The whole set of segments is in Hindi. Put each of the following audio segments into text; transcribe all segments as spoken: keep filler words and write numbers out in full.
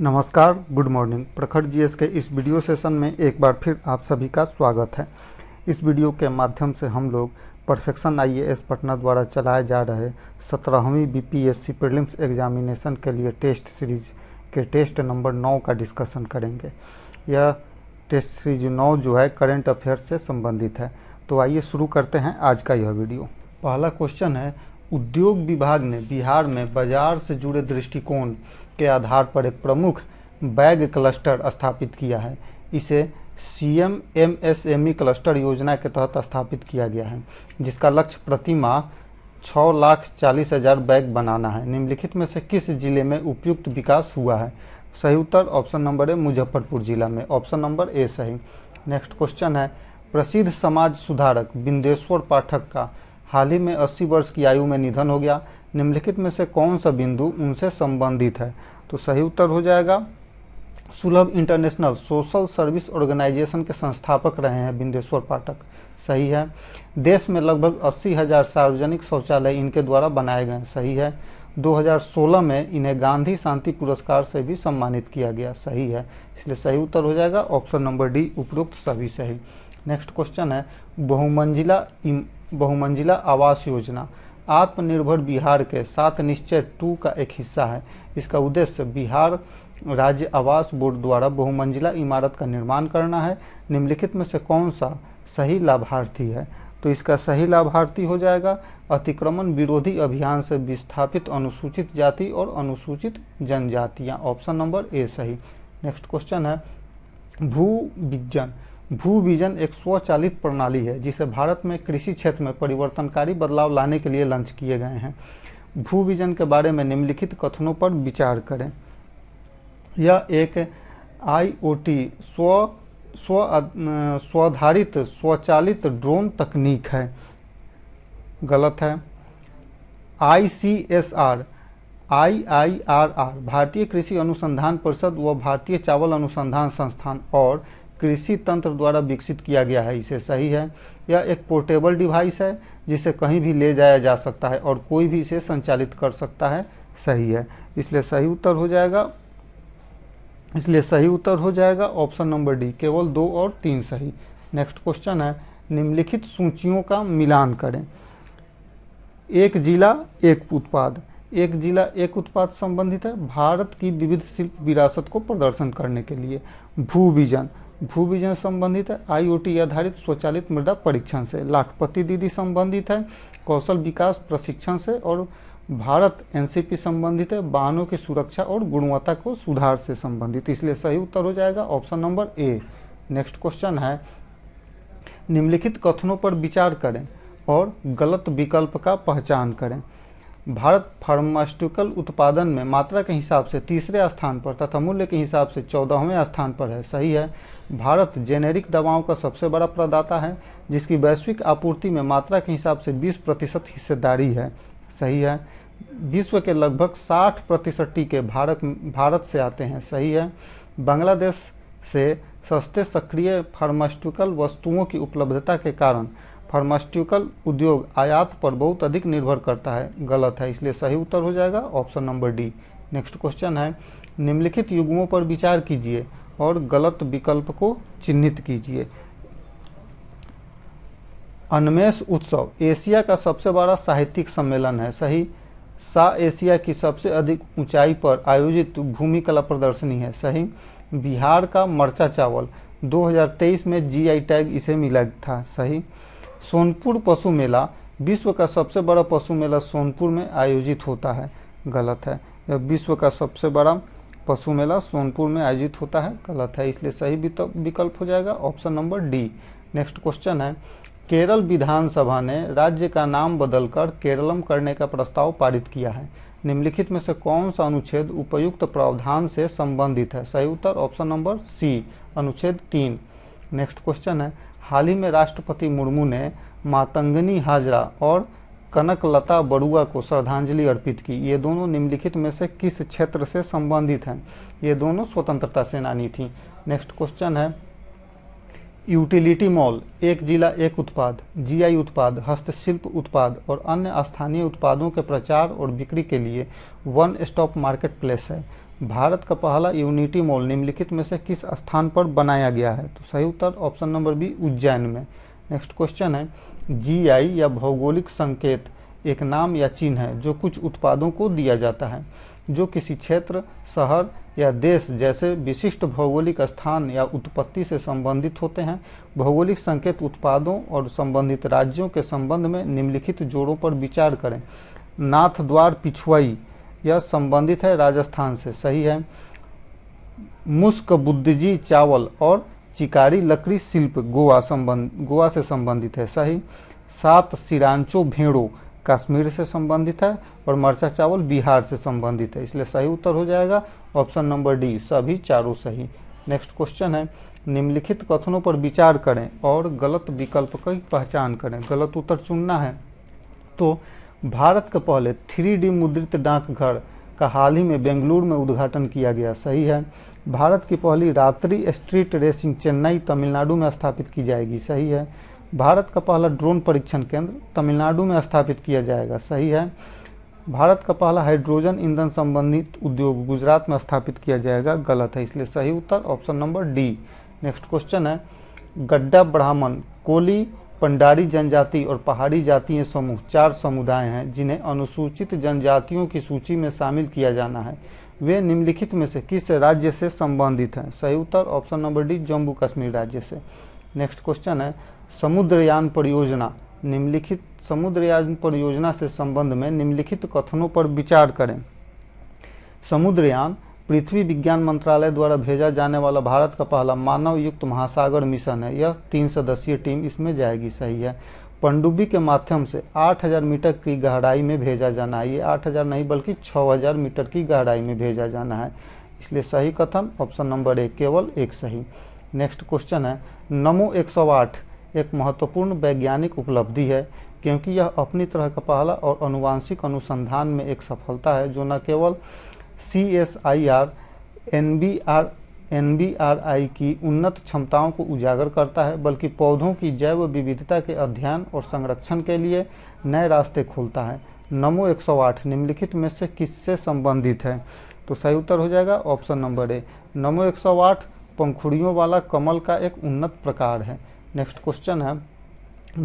नमस्कार, गुड मॉर्निंग। प्रखर जीएस के इस वीडियो सेशन में एक बार फिर आप सभी का स्वागत है। इस वीडियो के माध्यम से हम लोग परफेक्शन आईएएस पटना द्वारा चलाए जा रहे सत्रहवीं बीपीएससी प्रीलिम्स एग्जामिनेशन के लिए टेस्ट सीरीज के टेस्ट नंबर नौ का डिस्कशन करेंगे। यह टेस्ट सीरीज नौ जो है करेंट अफेयर्स से संबंधित है। तो आइए शुरू करते हैं आज का यह वीडियो। पहला क्वेश्चन है, उद्योग विभाग ने बिहार में बाजार से जुड़े दृष्टिकोण के आधार पर एक प्रमुख बैग क्लस्टर स्थापित किया है। इसे C M M S M E cluster योजना के तहत स्थापित किया गया है, जिसका लक्ष्य प्रति माह छः लाख चालीस हजार बैग बनाना है। निम्नलिखित में से किस जिले में उपयुक्त विकास हुआ है? सही उत्तर ऑप्शन नंबर ए मुजफ्फरपुर जिला में, ऑप्शन नंबर ए सही। नेक्स्ट क्वेश्चन है, प्रसिद्ध समाज सुधारक बिंदेश्वर पाठक का हाल ही में अस्सी वर्ष की आयु में निधन हो गया। निम्नलिखित में से कौन सा बिंदु उनसे संबंधित है? तो सही उत्तर हो जाएगा सुलभ इंटरनेशनल सोशल सर्विस ऑर्गेनाइजेशन के संस्थापक रहे हैं बिंदेश्वर पाठक, सही है। देश में लगभग अस्सी हजार सार्वजनिक शौचालय इनके द्वारा बनाए गए, सही है। दो हज़ार सोलह में इन्हें गांधी शांति पुरस्कार से भी सम्मानित किया गया, सही है। इसलिए सही उत्तर हो जाएगा ऑप्शन नंबर डी उपरोक्त सभी सही। नेक्स्ट क्वेश्चन है, बहुमंजिला बहुमंजिला आवास योजना आत्मनिर्भर बिहार के साथ निश्चय टू का एक हिस्सा है। इसका उद्देश्य बिहार राज्य आवास बोर्ड द्वारा बहुमंजिला इमारत का निर्माण करना है। निम्नलिखित में से कौन सा सही लाभार्थी है? तो इसका सही लाभार्थी हो जाएगा अतिक्रमण विरोधी अभियान से विस्थापित अनुसूचित जाति और अनुसूचित जनजातियां, ऑप्शन नंबर ए सही। नेक्स्ट क्वेश्चन है, भू विजन भू विजन एक स्वचालित प्रणाली है जिसे भारत में कृषि क्षेत्र में परिवर्तनकारी बदलाव लाने के लिए लॉन्च किए गए हैं। भू विजन के बारे में निम्नलिखित कथनों पर विचार करें। यह एक आईओटी स्व स्व स्वाधारित स्वचालित ड्रोन तकनीक है, गलत है। आईसीएसआर आईआईआरआर भारतीय कृषि अनुसंधान परिषद व भारतीय चावल अनुसंधान संस्थान और कृषि तंत्र द्वारा विकसित किया गया है, इसे सही है। यह एक पोर्टेबल डिवाइस है जिसे कहीं भी ले जाया जा सकता है और कोई भी इसे संचालित कर सकता है, सही है। इसलिए सही उत्तर हो जाएगा इसलिए सही उत्तर हो जाएगा ऑप्शन नंबर डी, केवल दो और तीन सही। नेक्स्ट क्वेश्चन है, निम्नलिखित सूचियों का मिलान करें। एक जिला एक उत्पाद एक जिला एक उत्पाद संबंधित है भारत की विविध शिल्प विरासत को प्रदर्शन करने के लिए। भू विजन भू विजन संबंधित है आईओटी आधारित स्वचालित मृदा परीक्षण से। लाखपति दीदी संबंधित है कौशल विकास प्रशिक्षण से। और भारत एनसीपी संबंधित है वाहनों की सुरक्षा और गुणवत्ता को सुधार से संबंधित। इसलिए सही उत्तर हो जाएगा ऑप्शन नंबर ए। नेक्स्ट क्वेश्चन है, निम्नलिखित कथनों पर विचार करें और गलत विकल्प का पहचान करें। भारत फार्मास्यूटिकल उत्पादन में मात्रा के हिसाब से तीसरे स्थान पर तथा मूल्य के हिसाब से चौदहवें स्थान पर है, सही है। भारत जेनेरिक दवाओं का सबसे बड़ा प्रदाता है जिसकी वैश्विक आपूर्ति में मात्रा के हिसाब से बीस प्रतिशत हिस्सेदारी है, सही है। विश्व के लगभग साठ प्रतिशत टीके भारत भारत से आते हैं, सही है। बांग्लादेश से सस्ते सक्रिय फार्मास्यूटिकल वस्तुओं की उपलब्धता के कारण फार्मास्यूटिकल उद्योग आयात पर बहुत अधिक निर्भर करता है, गलत है। इसलिए सही उत्तर हो जाएगा option number D. Next question है, निम्नलिखित युग्मों पर विचार कीजिए और गलत विकल्प को चिन्हित कीजिए। अनमेश उत्सव एशिया का सबसे बड़ा साहित्यिक सम्मेलन है, सही। सा एशिया की सबसे अधिक ऊंचाई पर आयोजित भूमि कला प्रदर्शनी है, सही। बिहार का मरचा चावल दो हज़ार तेईस में जीआई टैग इसे मिला था, सही। सोनपुर पशु मेला विश्व का सबसे बड़ा पशु मेला सोनपुर में आयोजित होता है, गलत है। यह विश्व का सबसे बड़ा पशु मेला सोनपुर में आयोजित होता है, गलत है। इसलिए सही विकल्प हो जाएगा option number D. Next question है, केरल विधानसभा ने राज्य का नाम बदलकर केरलम करने का प्रस्ताव पारित किया है। निम्नलिखित में से कौन सा अनुच्छेद उपयुक्त प्रावधान से संबंधित है? सही उत्तर ऑप्शन नंबर सी अनुच्छेद तीन। नेक्स्ट क्वेश्चन है, हाल ही में राष्ट्रपति मुर्मू ने मातंगिनी हाजरा और कनकलता बड़ुआ को श्रद्धांजलि अर्पित की। ये दोनों निम्नलिखित में से किस क्षेत्र से संबंधित हैं? ये दोनों स्वतंत्रता सेनानी थीं। नेक्स्ट क्वेश्चन है, यूटिलिटी मॉल एक जिला एक उत्पाद जीआई उत्पाद हस्तशिल्प उत्पाद और अन्य स्थानीय उत्पादों के प्रचार और बिक्री के लिए वन स्टॉप मार्केट प्लेस है। भारत का पहला यूनिटी मॉल निम्नलिखित में से किस स्थान पर बनाया गया है? तो सही उत्तर ऑप्शन नंबर बी उज्जैन में। नेक्स्ट क्वेश्चन है, जीआई या भौगोलिक संकेत एक नाम या चिन्ह है जो कुछ उत्पादों को दिया जाता है जो किसी क्षेत्र, शहर या देश जैसे विशिष्ट भौगोलिक स्थान या उत्पत्ति से संबंधित होते हैं। भौगोलिक संकेत उत्पादों और संबंधित राज्यों के संबंध में निम्नलिखित जोड़ों पर विचार करें। नाथ द्वार पिछुआई यह संबंधित है राजस्थान से, सही है। मुस्क बुद्धिजी चावल और चिकारी लकड़ी शिल्प गोवा संबंध गोवा से संबंधित है, सही। सात सिरांचो भेड़ो कश्मीर से संबंधित है और मरचा चावल बिहार से संबंधित है, इसलिए सही उत्तर हो जाएगा ऑप्शन नंबर डी, सभी चारों सही। नेक्स्ट क्वेश्चन है, निम्नलिखित कथनों पर विचार करें और गलत विकल्प की पहचान करें, गलत उत्तर चुनना है। तो भारत के पहले थ्री डी मुद्रित डाकघर का हाल ही में बेंगलुरु में उद्घाटन किया गया, सही है। भारत की पहली रात्रि स्ट्रीट रेसिंग चेन्नई तमिलनाडु में स्थापित की जाएगी, सही है। भारत का पहला ड्रोन परीक्षण केंद्र तमिलनाडु में स्थापित किया जाएगा, सही है। भारत का पहला हाइड्रोजन ईंधन संबंधित उद्योग गुजरात में स्थापित किया जाएगा, गलत है, इसलिए सही उत्तर option number D. Next question है, गड्ढा ब्राह्मण कोली पंडारी जनजाति और पहाड़ी जातीय समूह चार समुदाय हैं जिन्हें अनुसूचित जनजातियों की सूची में शामिल किया जाना है। वे निम्नलिखित में से किस राज्य से संबंधित हैं? सही उत्तर option number D, Jammu Kashmir राज्य से। नेक्स्ट क्वेश्चन है, समुद्रयान परियोजना निम्नलिखित समुद्रयान परियोजना से संबंध में निम्नलिखित कथनों पर विचार करें। समुद्रयान पृथ्वी विज्ञान मंत्रालय द्वारा भेजा जाने वाला भारत का पहला मानव युक्त महासागर मिशन है, यह तीन सदस्यीय टीम इसमें जाएगी, सही है। पनडुब्बी के माध्यम से आठ हज़ार मीटर की गहराई में भेजा जाना है, ये आठ हज़ार नहीं बल्कि छह हज़ार मीटर की गहराई में भेजा जाना है, इसलिए सही कथन ऑप्शन नंबर एक, केवल एक सही। नेक्स्ट क्वेश्चन है, नमो एक सौ आठ एक महत्वपूर्ण वैज्ञानिक उपलब्धि है क्योंकि यह अपनी तरह का पहला और अनुवांशिक अनुसंधान में एक सफलता है जो न केवल C S I R N B R N B R I की उन्नत क्षमताओं को उजागर करता है बल्कि पौधों की जैव विविधता के अध्ययन और संरक्षण के लिए नए रास्ते खोलता है। नमो एक सौ आठ निम्नलिखित में से किससे संबंधित है? तो सही उत्तर हो जाएगा ऑप्शन नंबर ए, नमो एक सौ आठ पंखुड़ियों वाला कमल का एक उन्नत प्रकार है। नेक्स्ट क्वेश्चन है,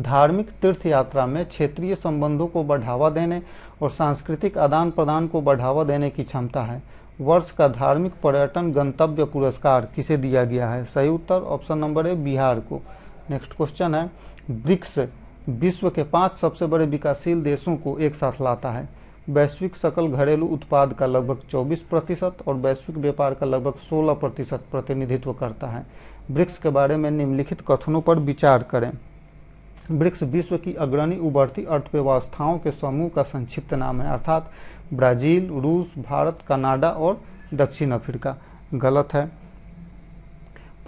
धार्मिक तीर्थ यात्रा में क्षेत्रीय संबंधों को बढ़ावा देने और सांस्कृतिक आदान प्रदान को बढ़ावा देने की क्षमता है। वर्ष का धार्मिक पर्यटन गंतव्य पुरस्कार किसे दिया गया है? सही उत्तर ऑप्शन नंबर ए, बिहार को। नेक्स्ट क्वेश्चन है, ब्रिक्स विश्व के पांच सबसे बड़े विकासशील देशों को एक साथ लाता है। वैश्विक सकल घरेलू उत्पाद का लगभग चौबीस प्रतिशत और वैश्विक व्यापार का लगभग सोलह प्रतिशत प्रतिनिधित्व करता है। ब्रिक्स के बारे में निम्नलिखित कथनों पर विचार करें। ब्रिक्स विश्व की अग्रणी उभरती अर्थव्यवस्थाओं के समूह का संक्षिप्त नाम है, अर्थात ब्राजील, रूस, भारत, कनाडा और दक्षिण अफ्रीका, गलत है।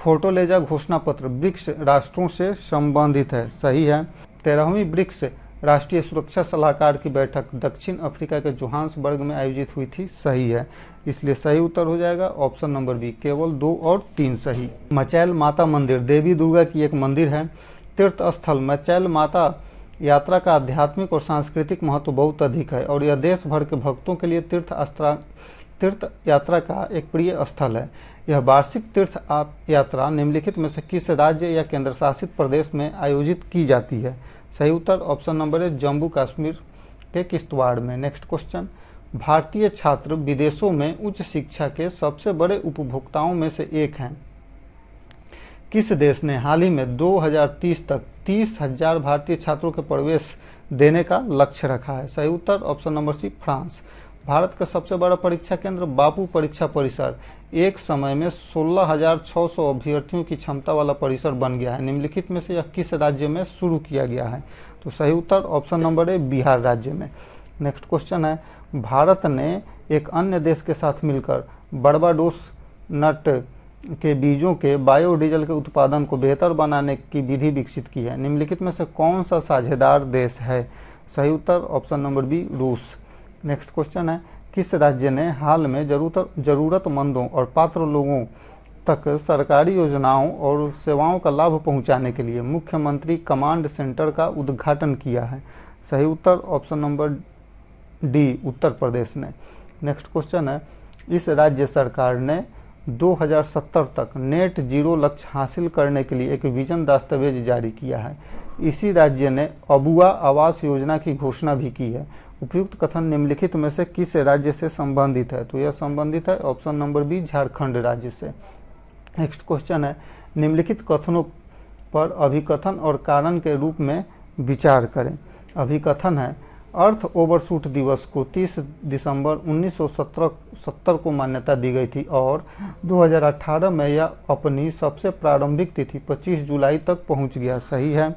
फोर्टोलेजा घोषणा पत्र ब्रिक्स राष्ट्रों से संबंधित है, सही है। तेरहवीं ब्रिक्स राष्ट्रीय सुरक्षा सलाहकार की बैठक दक्षिण अफ्रीका के जोहान्सबर्ग में आयोजित हुई थी, सही है, इसलिए सही उत्तर हो जाएगा ऑप्शन नंबर बी, केवल दो और तीन सही। मचैल माता मंदिर देवी दुर्गा की एक मंदिर है। तीर्थ स्थल मचैल माता यात्रा का आध्यात्मिक और सांस्कृतिक महत्व बहुत अधिक है और यह देश भर के भक्तों के लिए तीर्थ तीर्थ यात्रा का एक प्रिय स्थल है। यह वार्षिक तीर्थ यात्रा निम्नलिखित में से किस राज्य या केंद्रशासित प्रदेश में आयोजित की जाती है? सही उत्तर ऑप्शन नंबर है, जम्मू कश्मीर के किश्तवाड़ में। नेक्स्ट क्वेश्चन, भारतीय छात्र विदेशों में उच्च शिक्षा के सबसे बड़े उपभोक्ताओं में से एक हैं। किस देश ने हाल ही में दो हज़ार तीस तक तीस हज़ार भारतीय छात्रों के प्रवेश देने का लक्ष्य रखा है? सही उत्तर option number C, France. Bharat का सबसे बड़ा परीक्षा केंद्र बापू परीक्षा परिसर एक समय में सोलह हज़ार छह सौ अभ्यर्थियों की क्षमता वाला परिसर बन गया है। निम्नलिखित में से यह किस राज्य में शुरू किया गया है? तो सही उत्तर ऑप्शन नंबर ए, बिहार राज्य में। नेक्स्ट क्वेश्चन है, भारत ने एक अन्य देश के साथ मिलकर बारबाडोस नट के बीजों के बायोडीजल के उत्पादन को बेहतर बनाने की विधि विकसित की है। निम्नलिखित में से कौन सा साझेदार देश है? सही उत्तर ऑप्शन नंबर बी, रूस। नेक्स्ट क्वेश्चन है, किस राज्य ने हाल में जरूरत जरूरतमंदों और पात्र लोगों तक सरकारी योजनाओं और सेवाओं का लाभ पहुंचाने के लिए मुख्यमंत्री कमांड सेंटर का उद्घाटन किया है? सही उत्तर option number D, Uttar Pradesh ने। नेक्स्ट क्वेश्चन है, इस राज्य सरकार ने दो हज़ार सत्तर तक नेट जीरो लक्ष्य हासिल करने के लिए एक विजन दस्तावेज जारी किया है। इसी राज्य ने अबुआ आवास योजना की घोषणा भी की है। उपयुक्त कथन निम्नलिखित में से किस राज्य से संबंधित है, तो यह संबंधित है ऑप्शन नंबर बी झारखंड राज्य से। नेक्स्ट क्वेश्चन है निम्नलिखित कथनों पर अभिकथन और कारण के रूप में विचार करें। अभिकथन है अर्थ ओवरशूट दिवस को तीस दिसंबर उन्नीस सौ सत्तर को मान्यता दी गई थी और दो हज़ार अठारह में यह अपनी सबसे प्रारंभिक तिथि पच्चीस जुलाई तक पहुंच गया। सही है।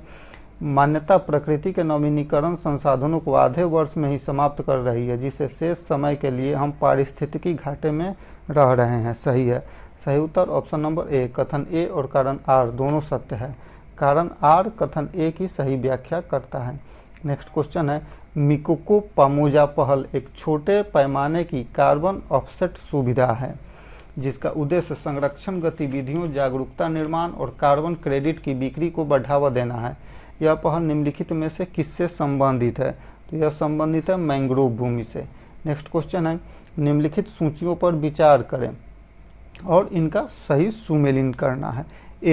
मान्यता प्रकृति के नवीनीकरण संसाधनों को आधे वर्ष में ही समाप्त कर रही है, जिससे शेष समय के लिए हम पारिस्थितिकी घाटे में रह रहे हैं। सही है। सही उत्तर ऑप्शन नंबर ए कथन ए और कारण आर दोनों सत्य है। कारण आर कथन ए की सही व्याख्या करता है। नेक्स्ट क्वेश्चन है मिकोको पामोजा पहल एक छोटे पैमाने की कार्बन ऑफसेट सुविधा है जिसका उद्देश्य संरक्षण गतिविधियों, जागरूकता निर्माण और कार्बन क्रेडिट की बिक्री को बढ़ावा देना है। यह पहल निम्नलिखित में से किससे संबंधित है, तो यह संबंधित है मैंग्रोव भूमि से। नेक्स्ट क्वेश्चन है निम्नलिखित सूचियों पर विचार करें और इनका सही सुमेलन करना है।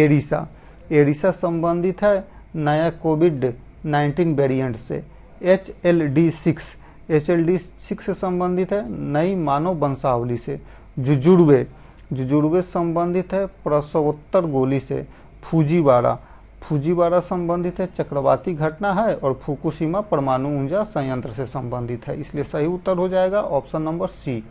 एरिसा एरिसा संबंधित है नया कोविड नाइन्टीन वेरिएंट से। H L D six H L D six से संबंधित है नई मानव वंशावली से। जुजुर्वे जुजुर्वे संबंधित है प्रसवोत्तर गोली से। फुजीवाड़ा फुजीवाड़ा संबंधित है चक्रवाती घटना है और फुकुशिमा परमाणु ऊर्जा संयंत्र से संबंधित है। इसलिए सही उत्तर हो जाएगा option number C.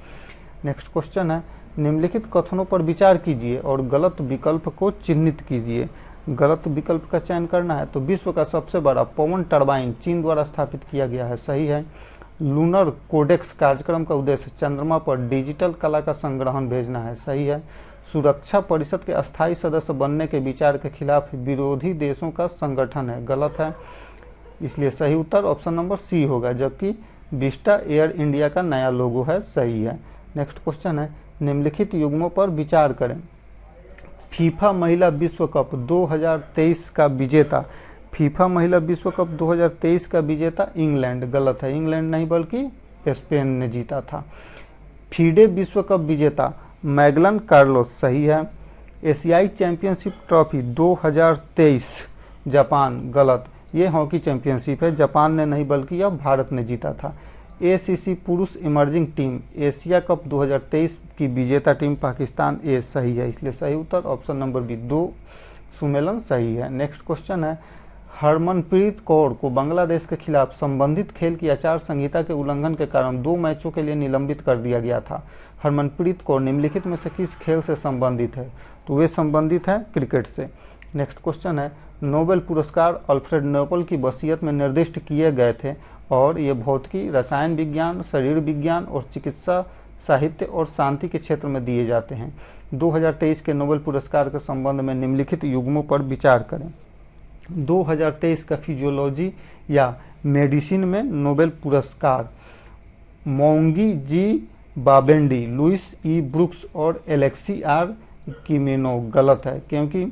Next question है निम्नलिखित कथनों पर विचार कीजिए और गलत विकल्प को चिन्हित कीजिए। गलत विकल्प का चयन करना है। तो विश्व का सबसे बड़ा पवन टरबाइन चीन द्वारा स्थापित किया गया है। सही है। लूनर कोडेक्स कार्यक्रम का उद्देश्य चंद्रमा पर डिजिटल कला का संग्रहण भेजना है। सही है। सुरक्षा परिषद के अस्थायी सदस्य बनने के विचार के खिलाफ विरोधी देशों का संगठन है। गलत है। इसलिए सही उत्तर ऑप्शन नंबर सी होगा, जबकि विस्टा एयर इंडिया का नया लोगो है। सही है। नेक्स्ट क्वेश्चन है निम्नलिखित युग्मों पर विचार करें। फीफा महिला विश्व कप दो हज़ार तेईस का विजेता फीफा महिला विश्व कप दो हज़ार तेईस का विजेता इंग्लैंड। गलत है। इंग्लैंड नहीं बल्कि स्पेन ने जीता था। फीडे विश्व कप विजेता मैगलन कार्लोस। सही है। एशियाई चैंपियनशिप ट्रॉफी दो हज़ार तेईस जापान। गलत। ये हॉकी चैंपियनशिप है, जापान ने नहीं बल्कि यह भारत ने जीता था। एसीसी पुरुष इमर्जिंग टीम एशिया कप दो हज़ार तेईस की विजेता टीम पाकिस्तान ए। सही है। इसलिए सही उत्तर ऑप्शन नंबर बी दो सुमेलन सही है। नेक्स्ट क्वेश्चन है हरमनप्रीत कौर को बांग्लादेश के खिलाफ संबंधित खेल की आचार संहिता के उल्लंघन के कारण दो मैचों के लिए निलंबित कर दिया गया था। हरमनप्रीत कौर निम्नलिखित में से किस खेल से संबंधित है, तो वे संबंधित है क्रिकेट से। नेक्स्ट क्वेश्चन है नोबेल पुरस्कार अल्फ्रेड नोबेल की वसीयत में निर्दिष्ट किए गए थे और ये भौतिकी, रसायन विज्ञान, शरीर विज्ञान और चिकित्सा, साहित्य और शांति के क्षेत्र में दिए जाते हैं। दो हज़ार तेईस के नोबेल पुरस्कार के संबंध में निम्नलिखित युग्मों पर विचार करें। दो हज़ार तेईस का फिजियोलॉजी या मेडिसिन में नोबेल पुरस्कार Moungi G Bawendi, Louis E Brus और एलेक्सी आर किमेनो। गलत है, क्योंकि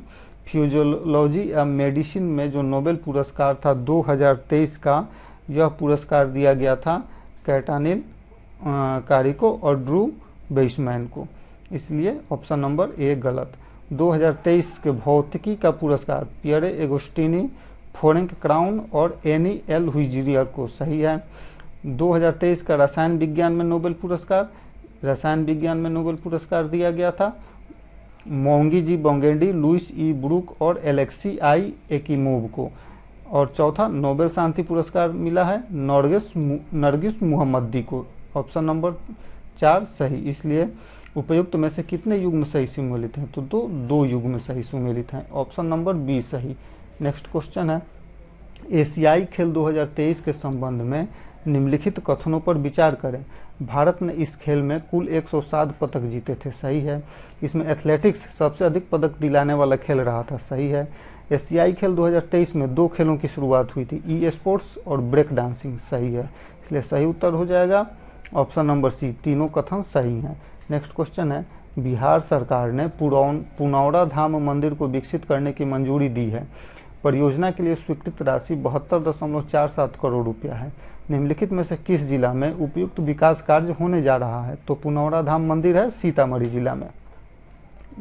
फिजियोलॉजी या मेडिसिन में जो नोबेल पुरस्कार था दो हज़ार तेईस का, यह पुरस्कार दिया गया था कैटानिल कारी को और ड्रू बेसमैन को। इसलिए ऑप्शन नंबर ए गलत। दो हज़ार तेईस के भौतिकी का पुरस्कार पियरे एगोस्टिनी, फोरेंक क्राउन और एनी एल हुइजियर को। सही है। दो हज़ार तेईस का रसायन विज्ञान में नोबेल पुरस्कार रसायन विज्ञान में नोबेल पुरस्कार दिया गया था Moungi G Bawendi, Louis E Brus और एलेक्सी आई एकिमोव को। और चौथा नोबेल शांति पुरस्कार मिला है नरगिस नरगिस मोहम्मदी को। ऑप्शन नंबर चार सही। इसलिए उपयुक्त में से कितने युग्म सही सुमेलित हैं, तो दो दो युग्म सही सुमेलित हैं। ऑप्शन नंबर बी सही। नेक्स्ट क्वेश्चन है एशियाई खेल दो हज़ार तेईस के संबंध में निम्नलिखित कथनों पर विचार करें। भारत ने इस खेल में कुल एक सौ सात पदक जीते थे। सही है। इसमें एथलेटिक्स सबसे अधिक पदक दिलाने वाला खेल रहा था। सही है। एशियाई खेल दो हज़ार तेईस में दो खेलों की शुरुआत हुई थी, ई स्पोर्ट्स और ब्रेक डांसिंग। सही है। इसलिए सही उत्तर हो जाएगा ऑप्शन नंबर सी। तीनों कथन सही हैं। नेक्स्ट क्वेश्चन है बिहार सरकार ने पुनौरा धाम मंदिर को विकसित करने की मंजूरी दी है। परियोजना के लिए स्वीकृत राशि बहत्तर दशमलव चार सात करोड़ रुपया है। निम्नलिखित में से किस जिला में उपयुक्त विकास कार्य होने जा रहा है? तो पुनौरा धाम मंदिर है सीतामढ़ी जिला में।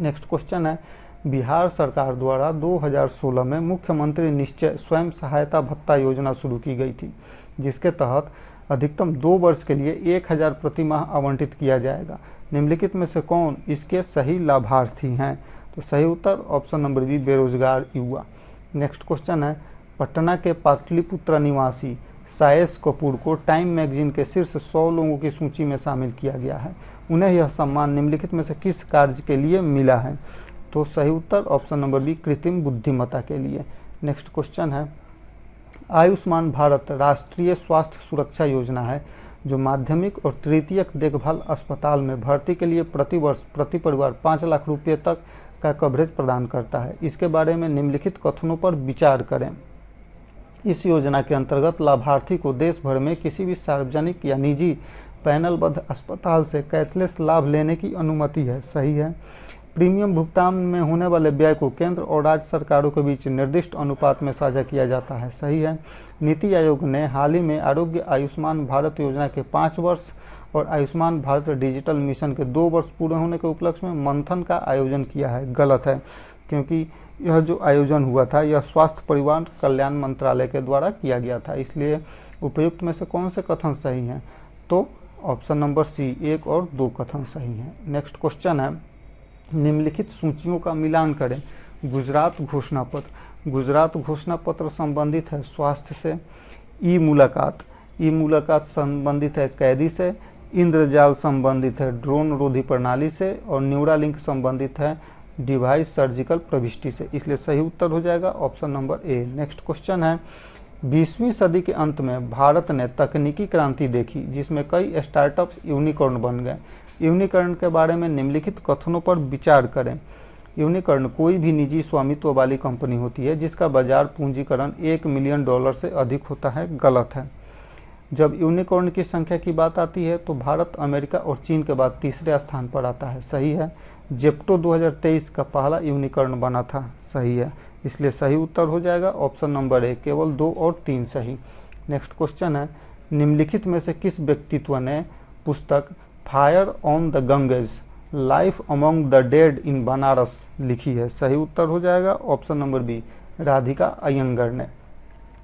नेक्स्ट क्वेश्चन है, बिहार सरकार द्वारा दो हज़ार सोलह में मुख्यमंत्री निश्चय स्वयं सहायता भत्ता योजना शुरू की गई थी, जिसके तहत अधिकतम दो वर्ष के लिए एक हज़ार प्रति माह आवंटित किया जाएगा। निम्नलिखित में से कौन इसके सही लाभार्थी हैं? तो सही उत्तर ऑप्शन नंबर बी बेरोजगार युवा। नेक्स्ट क्वेश्चन है, पटना के पाटलिपुत्र निवासी सायस कपूर को टाइम मैगजीन के शीर्ष सौ लोगों की सूची में शामिल किया गया है। उन्हें यह सम्मान निम्नलिखित में से किस कार्य के लिए मिला है? तो सही उत्तर ऑप्शन नंबर बी कृत्रिम बुद्धिमत्ता के लिए। नेक्स्ट क्वेश्चन है, आयुष्मान भारत राष्ट्रीय स्वास्थ्य सुरक्षा योजना है जो माध्यमिक और तृतीयक देखभाल अस्पताल में भर्ती के लिए प्रतिवर्ष प्रति परिवार पाँच लाख रुपये तक का कवरेज प्रदान करता है। इसके बारे में निम्नलिखित कथनों पर विचार करें। इस योजना के अंतर्गत लाभार्थी को देश भर में किसी भी सार्वजनिक या निजी पैनलबद्ध अस्पताल से कैशलेस लाभ लेने की अनुमति है। सही है। प्रीमियम भुगतान में होने वाले व्यय को केंद्र और राज्य सरकारों के बीच निर्दिष्ट अनुपात में साझा किया जाता है। सही है। नीति आयोग ने हाल ही में आरोग्य आयुष्मान भारत योजना के पाँच वर्ष और आयुष्मान भारत डिजिटल मिशन के दो वर्ष पूरे होने के उपलक्ष्य में मंथन का आयोजन किया है। गलत है, क्योंकि यह जो आयोजन हुआ था यह स्वास्थ्य परिवार कल्याण मंत्रालय के द्वारा किया गया था। इसलिए उपयुक्त में से कौन से कथन सही हैं? तो ऑप्शन नंबर सी एक और दो कथन सही हैं। नेक्स्ट क्वेश्चन है, निम्नलिखित सूचियों का मिलान करें। गुजरात घोषणा पत्र गुजरात घोषणा पत्र संबंधित है स्वास्थ्य से। ई मुलाकात ई मुलाकात संबंधित है कैदी से। इंद्रजाल संबंधित है ड्रोन रोधी प्रणाली से। और न्यूरालिंक संबंधित है डिवाइस सर्जिकल प्रविष्टि से। इसलिए सही उत्तर हो जाएगा ऑप्शन नंबर ए। नेक्स्ट क्वेश्चन है, बीसवीं सदी के अंत में भारत ने तकनीकी क्रांति देखी जिसमें कई स्टार्टअप यूनिकॉर्न बन गए। यूनिकॉर्न के बारे में निम्नलिखित कथनों पर विचार करें। यूनिकॉर्न कोई भी निजी स्वामित्व वाली कंपनी होती है जिसका बाजार पूंजीकरण एक मिलियन डॉलर से अधिक होता है। गलत है। जब यूनिकॉर्न की संख्या की बात आती है तो भारत, अमेरिका और चीन के बाद तीसरे स्थान पर आता है। सही है। जेप्टो दो हज़ार तेईस का पहला यूनिकॉर्न बना था। सही है। इसलिए सही उत्तर हो जाएगा ऑप्शन नंबर ए। केवल दो और तीन सही। नेक्स्ट क्वेश्चन है, निम्नलिखित में से किस व्यक्तित्व ने पुस्तक fire on the Ganges life among the dead in Banaras लिखी है? सही उत्तर हो जाएगा option number B Radhika Iyengar ने।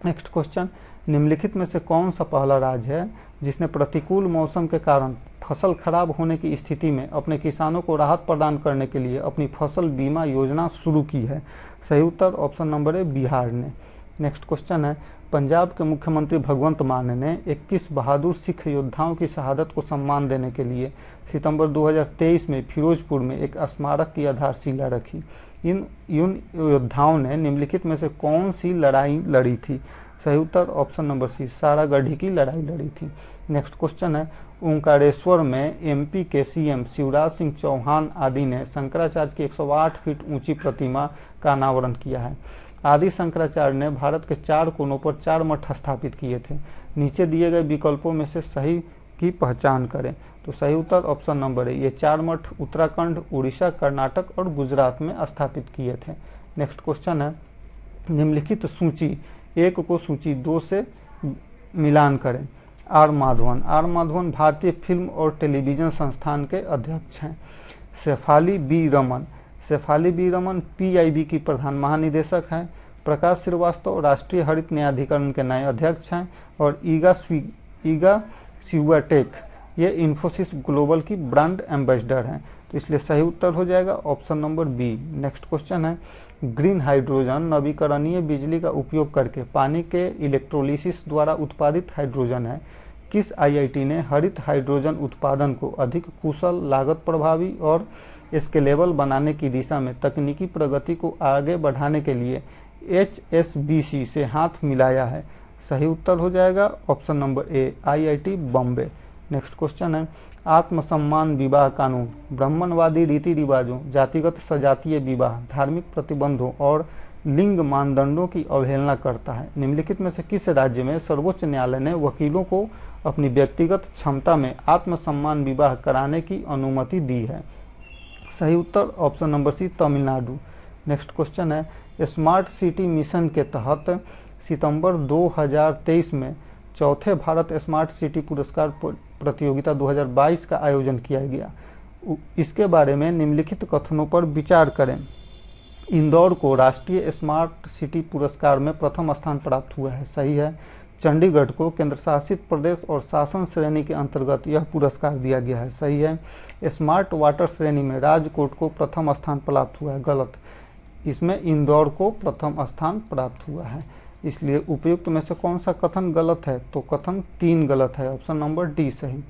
नेक्स्ट क्वेश्चन, निम्नलिखित में से कौन सा पहला राज्य है जिसने प्रतिकूल मौसम के कारण फसल खराब होने की स्थिति में अपने किसानों को राहत प्रदान करने के लिए अपनी फसल बीमा योजना शुरू की है? सही उत्तर ऑप्शन नंबर ए बिहार ने। नेक्स्ट क्वेश्चन है, पंजाब के मुख्यमंत्री भगवंत मान ने इक्कीस बहादुर सिख योद्धाओं की शहादत को सम्मान देने के लिए सितंबर दो हज़ार तेईस में फिरोजपुर में एक स्मारक की आधारशिला रखी। इन इन योद्धाओं ने निम्नलिखित में से कौन सी लड़ाई लड़ी थी? सही उत्तर ऑप्शन नंबर सी सारागढ़ी की लड़ाई लड़ी थी। नेक्स्ट क्वेश्चन है, ओंकारेश्वर में एमपी के सीएम शिवराज सिंह चौहान आदि ने शंकराचार्य की एक सौ आठ फीट ऊंची प्रतिमा का अनावरण किया है। आदि शंकराचार्य ने भारत के चार कोनों पर चार मठ स्थापित किए थे। नीचे दिए गए विकल्पों में से सही की पहचान करें। तो सही उत्तर ऑप्शन नंबर है ये चार मठ उत्तराखंड, उड़ीसा, कर्नाटक और गुजरात में स्थापित किए थे। नेक्स्ट क्वेश्चन है, निम्नलिखित सूची एक को सूची दो से मिलान करें। आर माधवन आर माधवन भारतीय फिल्म और टेलीविजन संस्थान के अध्यक्ष हैं। Shefali B Raman Shefali B Raman PIB की प्रधान महानिदेशक हैं। प्रकाश श्रीवास्तव राष्ट्रीय हरित न्यायाधिकरण के नए अध्यक्ष हैं। और ईगा स्वी ईगा स्यूटेक ये इन्फोसिस ग्लोबल की ब्रांड एम्बेसडर हैं। तो इसलिए सही उत्तर हो जाएगा option number B. Next question है, ग्रीन हाइड्रोजन नवीकरणीय बिजली का उपयोग करके पानी के इलेक्ट्रोलिसिस द्वारा उत्पादित हाइड्रोजन है। किस आईआईटी ने हरित हाइड्रोजन उत्पादन को अधिक कुशल, लागत प्रभावी और स्केलेबल बनाने की दिशा में तकनीकी प्रगति को आगे बढ़ाने के लिए एचएसबीसी से हाथ मिलाया है? सही उत्तर हो जाएगा option number A IIT Bombay. Next question है, आत्मसम्मान विवाह कानून ब्राह्मणवादी रीति रिवाजों, जातिगत सजातीय विवाह, धार्मिक प्रतिबंधों और लिंग मानदंडों की अवहेलना करता है। निम्नलिखित में से किस राज्य में सर्वोच्च न्यायालय ने वकीलों को अपनी व्यक्तिगत क्षमता में आत्मसम्मान विवाह कराने की अनुमति दी है? सही उत्तर ऑप्शन नंबर सी तमिलनाडु। नेक्स्ट क्वेश्चन है, स्मार्ट सिटी मिशन के तहत सितंबर दो हज़ार तेईस में चौथे भारत स्मार्ट सिटी पुरस्कार प्रतियोगिता दो हज़ार बाईस का आयोजन किया गया। इसके बारे में निम्नलिखित कथनों पर विचार करें। इंदौर को राष्ट्रीय स्मार्ट सिटी पुरस्कार में प्रथम स्थान प्राप्त हुआ है, सही है। चंडीगढ़ को केंद्र शासित प्रदेश और शासन श्रेणी के अंतर्गत यह पुरस्कार दिया गया है, सही है। स्मार्ट वाटर श्रेणी में राजकोट को प्रथम स्थान प्राप्त हुआ है, गलत। इसमें इंदौर को प्रथम स्थान प्राप्त हुआ है, इसलिए उपयुक्त में से कौन सा कथन गलत है? तो कथन तीन गलत है, ऑप्शन नंबर डी सही।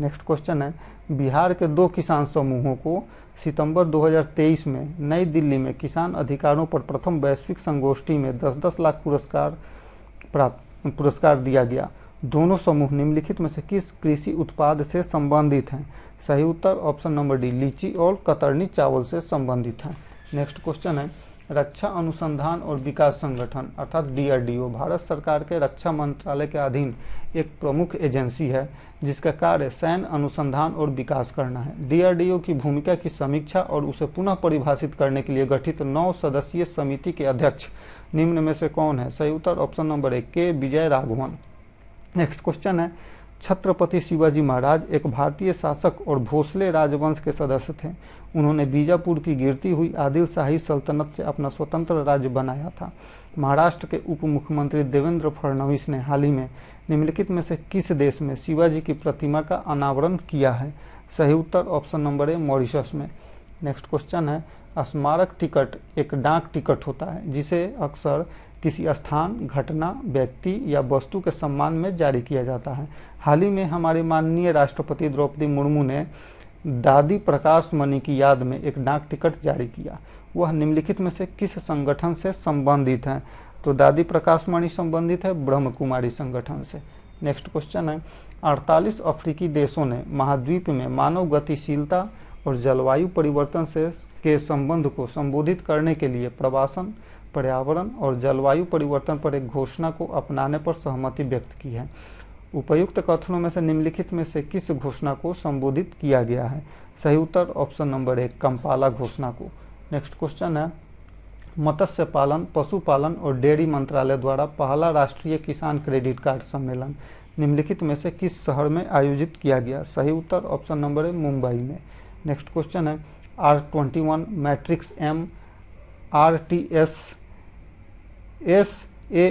नेक्स्ट क्वेश्चन है, बिहार के दो किसान समूहों को सितंबर दो हज़ार तेईस में नई दिल्ली में किसान अधिकारों पर प्रथम वैश्विक संगोष्ठी में दस दस लाख पुरस्कार प्राप्त पुरस्कार दिया गया। दोनों समूह निम्नलिखित में से किस कृषि उत्पाद से संबंधित हैं? सही उत्तर ऑप्शन नंबर डी लीची और कतरनी चावल से संबंधित हैं। नेक्स्ट क्वेश्चन है, रक्षा अनुसंधान और विकास संगठन अर्थात D R D O Bharat सरकार के रक्षा मंत्रालय के अधीन एक प्रमुख एजेंसी है जिसका कार्य सैन्य अनुसंधान और विकास करना है। डी आर डी ओ की भूमिका की समीक्षा और उसे पुनः परिभाषित करने के लिए गठित नौ सदस्यीय समिति के अध्यक्ष निम्न में से कौन है? सही उत्तर ऑप्शन नंबर एक के विजय राघवन। नेक्स्ट क्वेश्चन है, छत्रपति शिवाजी महाराज एक भारतीय शासक और भोसले राजवंश के सदस्य थे। उन्होंने बीजापुर की गिरती हुई आदिल शाही सल्तनत से अपना स्वतंत्र राज्य बनाया था। महाराष्ट्र के उप मुख्यमंत्री देवेंद्र फडणवीस ने हाल ही में निम्नलिखित में से किस देश में शिवाजी की प्रतिमा का अनावरण किया है? सही उत्तर ऑप्शन नंबर ए मॉरिशस में। नेक्स्ट क्वेश्चन है, स्मारक टिकट एक डाक टिकट होता है जिसे अक्सर किसी स्थान, घटना, व्यक्ति या वस्तु के सम्मान में जारी किया जाता है। हाल ही में हमारे माननीय राष्ट्रपति द्रौपदी मुर्मू ने दादी प्रकाश मणि की याद में एक डाक टिकट जारी किया। वह निम्नलिखित में से किस संगठन से संबंधित है? तो दादी प्रकाश मणि संबंधित है ब्रह्म कुमारी संगठन से। नेक्स्ट क्वेश्चन है, अड़तालीस अफ्रीकी देशों ने महाद्वीप में मानव गतिशीलता और जलवायु परिवर्तन से के संबंध को संबोधित करने के लिए प्रवासन, पर्यावरण और जलवायु परिवर्तन पर एक घोषणा को अपनाने पर सहमति व्यक्त की है। उपयुक्त कथनों में से निम्नलिखित में से किस घोषणा को संबोधित किया गया है? सही उत्तर ऑप्शन नंबर एक कंपाला घोषणा को। नेक्स्ट क्वेश्चन है, मत्स्य पालन, पशुपालन और डेयरी मंत्रालय द्वारा पहला राष्ट्रीय किसान क्रेडिट कार्ड सम्मेलन निम्नलिखित में से किस शहर में आयोजित किया गया? सही उत्तर ऑप्शन नंबर है मुंबई में। नेक्स्ट क्वेश्चन है, R twenty one matrix M R T S S A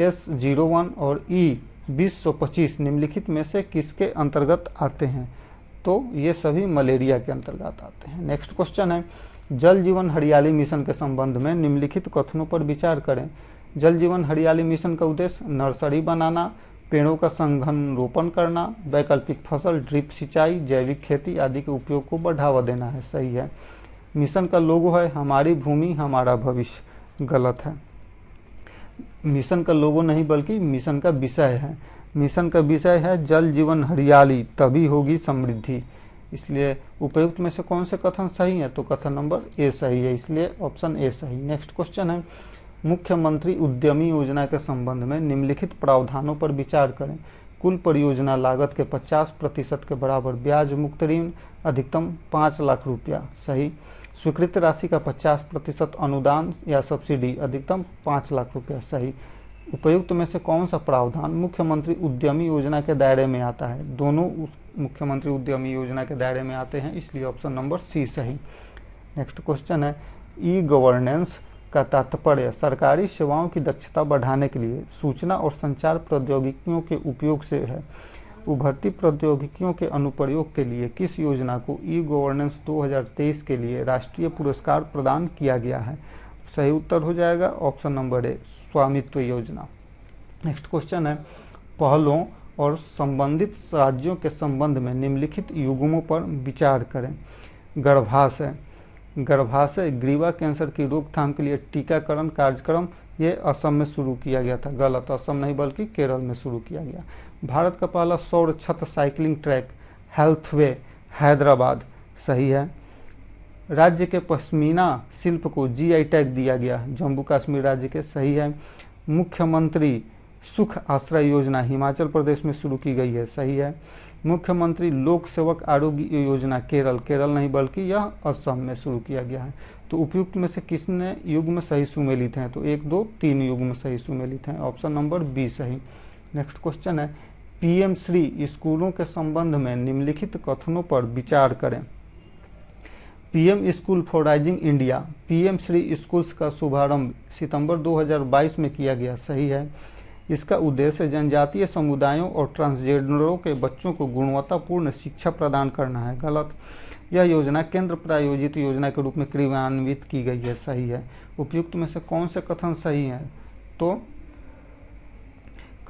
S zero one और ई बीस सौ पच्चीस निम्नलिखित में से किसके अंतर्गत आते हैं? तो ये सभी मलेरिया के अंतर्गत आते हैं। नेक्स्ट क्वेश्चन है, जल जीवन हरियाली मिशन के संबंध में निम्नलिखित कथनों पर विचार करें। जल जीवन हरियाली मिशन का उद्देश्य नर्सरी बनाना, पेड़ों का संघन रोपण करना, वैकल्पिक फसल, ड्रिप सिंचाई, जैविक खेती आदि के उपयोग को बढ़ावा देना है, सही है। मिशन का लोगो है हमारी भूमि हमारा भविष्य, गलत है। मिशन का लोगो नहीं बल्कि मिशन का विषय है। मिशन का विषय है जल जीवन हरियाली तभी होगी समृद्धि, इसलिए उपयुक्त में से कौन से कथन सही है? तो कथन नंबर ए सही है, इसलिए ऑप्शन ए सही। नेक्स्ट क्वेश्चन है, मुख्यमंत्री उद्यमी योजना के संबंध में निम्नलिखित प्रावधानों पर विचार करें। कुल परियोजना लागत के पचास प्रतिशत के बराबर ब्याज मुक्त ऋण अधिकतम पाँच लाख रुपया, सही। स्वीकृत राशि का पचास प्रतिशत अनुदान या सब्सिडी अधिकतम पाँच लाख रुपया, सही। उपयुक्त में से कौन सा प्रावधान मुख्यमंत्री उद्यमी योजना के दायरे में आता है? दोनों उस मुख्यमंत्री उद्यमी योजना के दायरे में आते हैं, इसलिए ऑप्शन नंबर सी सही। नेक्स्ट क्वेश्चन है, ई गवर्नेंस का तात्पर्य सरकारी सेवाओं की दक्षता बढ़ाने के लिए सूचना और संचार प्रौद्योगिकियों के उपयोग से है। उभरती प्रौद्योगिकियों के अनुप्रयोग के लिए किस योजना को ई गवर्नेंस दो हज़ार तेईस के लिए राष्ट्रीय पुरस्कार प्रदान किया गया है? सही उत्तर हो जाएगा ऑप्शन नंबर ए स्वामित्व योजना। नेक्स्ट क्वेश्चन है, पहलों और संबंधित राज्यों के संबंध में निम्नलिखित युग्मों पर विचार करें। गर्भाशय गर्भाशय ग्रीवा कैंसर की रोकथाम के लिए टीकाकरण कार्यक्रम ये असम में शुरू किया गया था, गलत। असम नहीं बल्कि केरल में शुरू किया गया। भारत का पहला सौर छत साइकिलिंग ट्रैक हेल्थवे हैदराबाद, सही है। राज्य के पश्मीना शिल्प को जी आई टैग दिया गया जम्मू कश्मीर राज्य के, सही है। मुख्यमंत्री सुख आश्रय योजना हिमाचल प्रदेश में शुरू की गई है, सही है। मुख्यमंत्री लोक सेवक आरोग्य योजना केरल, केरल नहीं बल्कि यह असम में शुरू किया गया है। तो उपयुक्त में से किसने युग्म सही सुमेलित हैं, तो एक दो तीन युग्म सही सुमेलित हैं, ऑप्शन नंबर बी सही। नेक्स्ट क्वेश्चन है पीएम श्री स्कूलों के संबंध में निम्नलिखित कथनों पर विचार करें। PM school for rising India, PM Shri schools का शुभारंभ सितंबर दो हज़ार बाईस में किया गया, सही है। इसका उद्देश्य जनजातीय समुदायों और ट्रांसजेंडरों के बच्चों को गुणवत्तापूर्ण शिक्षा प्रदान करना है, गलत। यह योजना केंद्र प्रायोजित योजना के रूप में क्रियान्वित की गई है, सही है। उपयुक्त में से कौन से कथन सही है, तो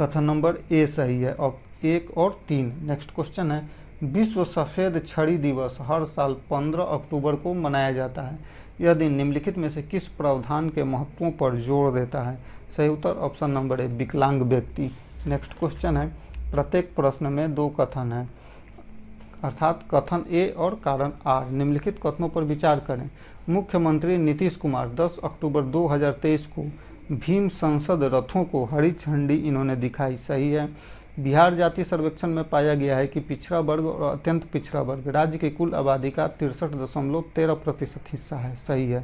कथन नंबर ए सही है, और एक और तीन। नेक्स्ट क्वेश्चन है विश्व सफ़ेद छड़ी दिवस हर साल पंद्रह अक्टूबर को मनाया जाता है। यह दिन निम्नलिखित में से किस प्रावधान के महत्वों पर जोर देता है, सही उत्तर ऑप्शन नंबर ए विकलांग व्यक्ति। नेक्स्ट क्वेश्चन है प्रत्येक प्रश्न में दो कथन है, अर्थात कथन ए और कारण आर। निम्नलिखित कथनों पर विचार करें। मुख्यमंत्री नीतीश कुमार दस अक्टूबर दो हज़ार तेईस को भीम संसद रथों को हरी झंडी इन्होंने दिखाई, सही है। बिहार जाति सर्वेक्षण में पाया गया है कि पिछड़ा वर्ग और अत्यंत पिछड़ा वर्ग राज्य की कुल आबादी का तिरसठ दशमलव तेरह प्रतिशत हिस्सा है, सही है।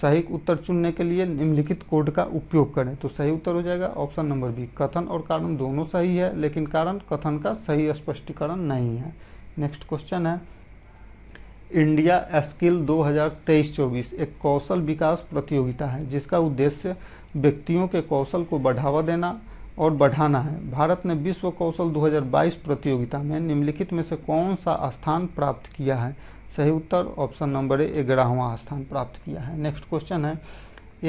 सही उत्तर चुनने के लिए निम्नलिखित कोड का उपयोग करें, तो सही उत्तर हो जाएगा ऑप्शन नंबर बी। कथन और कारण दोनों सही है, लेकिन कारण कथन का सही स्पष्टीकरण नहीं है। नेक्स्ट क्वेश्चन है इंडिया स्किल दो हज़ार तेईस चौबीस एक कौशल विकास प्रतियोगिता है जिसका उद्देश्य व्यक्तियों के कौशल को बढ़ावा देना और बढ़ाना है। भारत ने विश्व कौशल दो हज़ार बाईस प्रतियोगिता में निम्नलिखित में से कौन सा स्थान प्राप्त किया है, सही उत्तर ऑप्शन नंबर ए ग्यारहवां स्थान प्राप्त किया है। नेक्स्ट क्वेश्चन है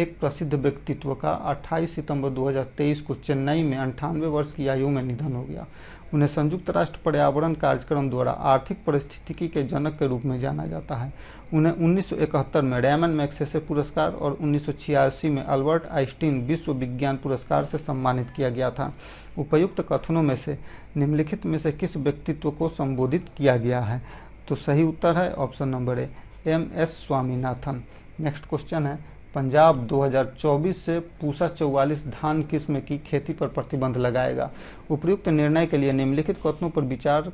एक प्रसिद्ध व्यक्तित्व का अट्ठाईस सितंबर दो हज़ार तेईस को चेन्नई में अंठानवे वर्ष की आयु में निधन हो गया। उन्हें संयुक्त राष्ट्र पर्यावरण कार्यक्रम द्वारा आर्थिक परिस्थितिकी के जनक के रूप में जाना जाता है। उन्हें उन्नीस सौ इकहत्तर में रेमन मैग्सेसे पुरस्कार और उन्नीस सौ छियासी में अल्बर्ट आइंस्टीन विश्व विज्ञान पुरस्कार से सम्मानित किया गया था। उपयुक्त कथनों में से निम्नलिखित में से किस व्यक्तित्व को संबोधित किया गया है, तो सही उत्तर है option number A M S Swaminathan. Next question है पंजाब दो हज़ार चौबीस से पूसा चौवालीस धान किस्म की खेती पर प्रतिबंध लगाएगा। उपयुक्त निर्णय के लिए निम्नलिखित कथनों पर विचार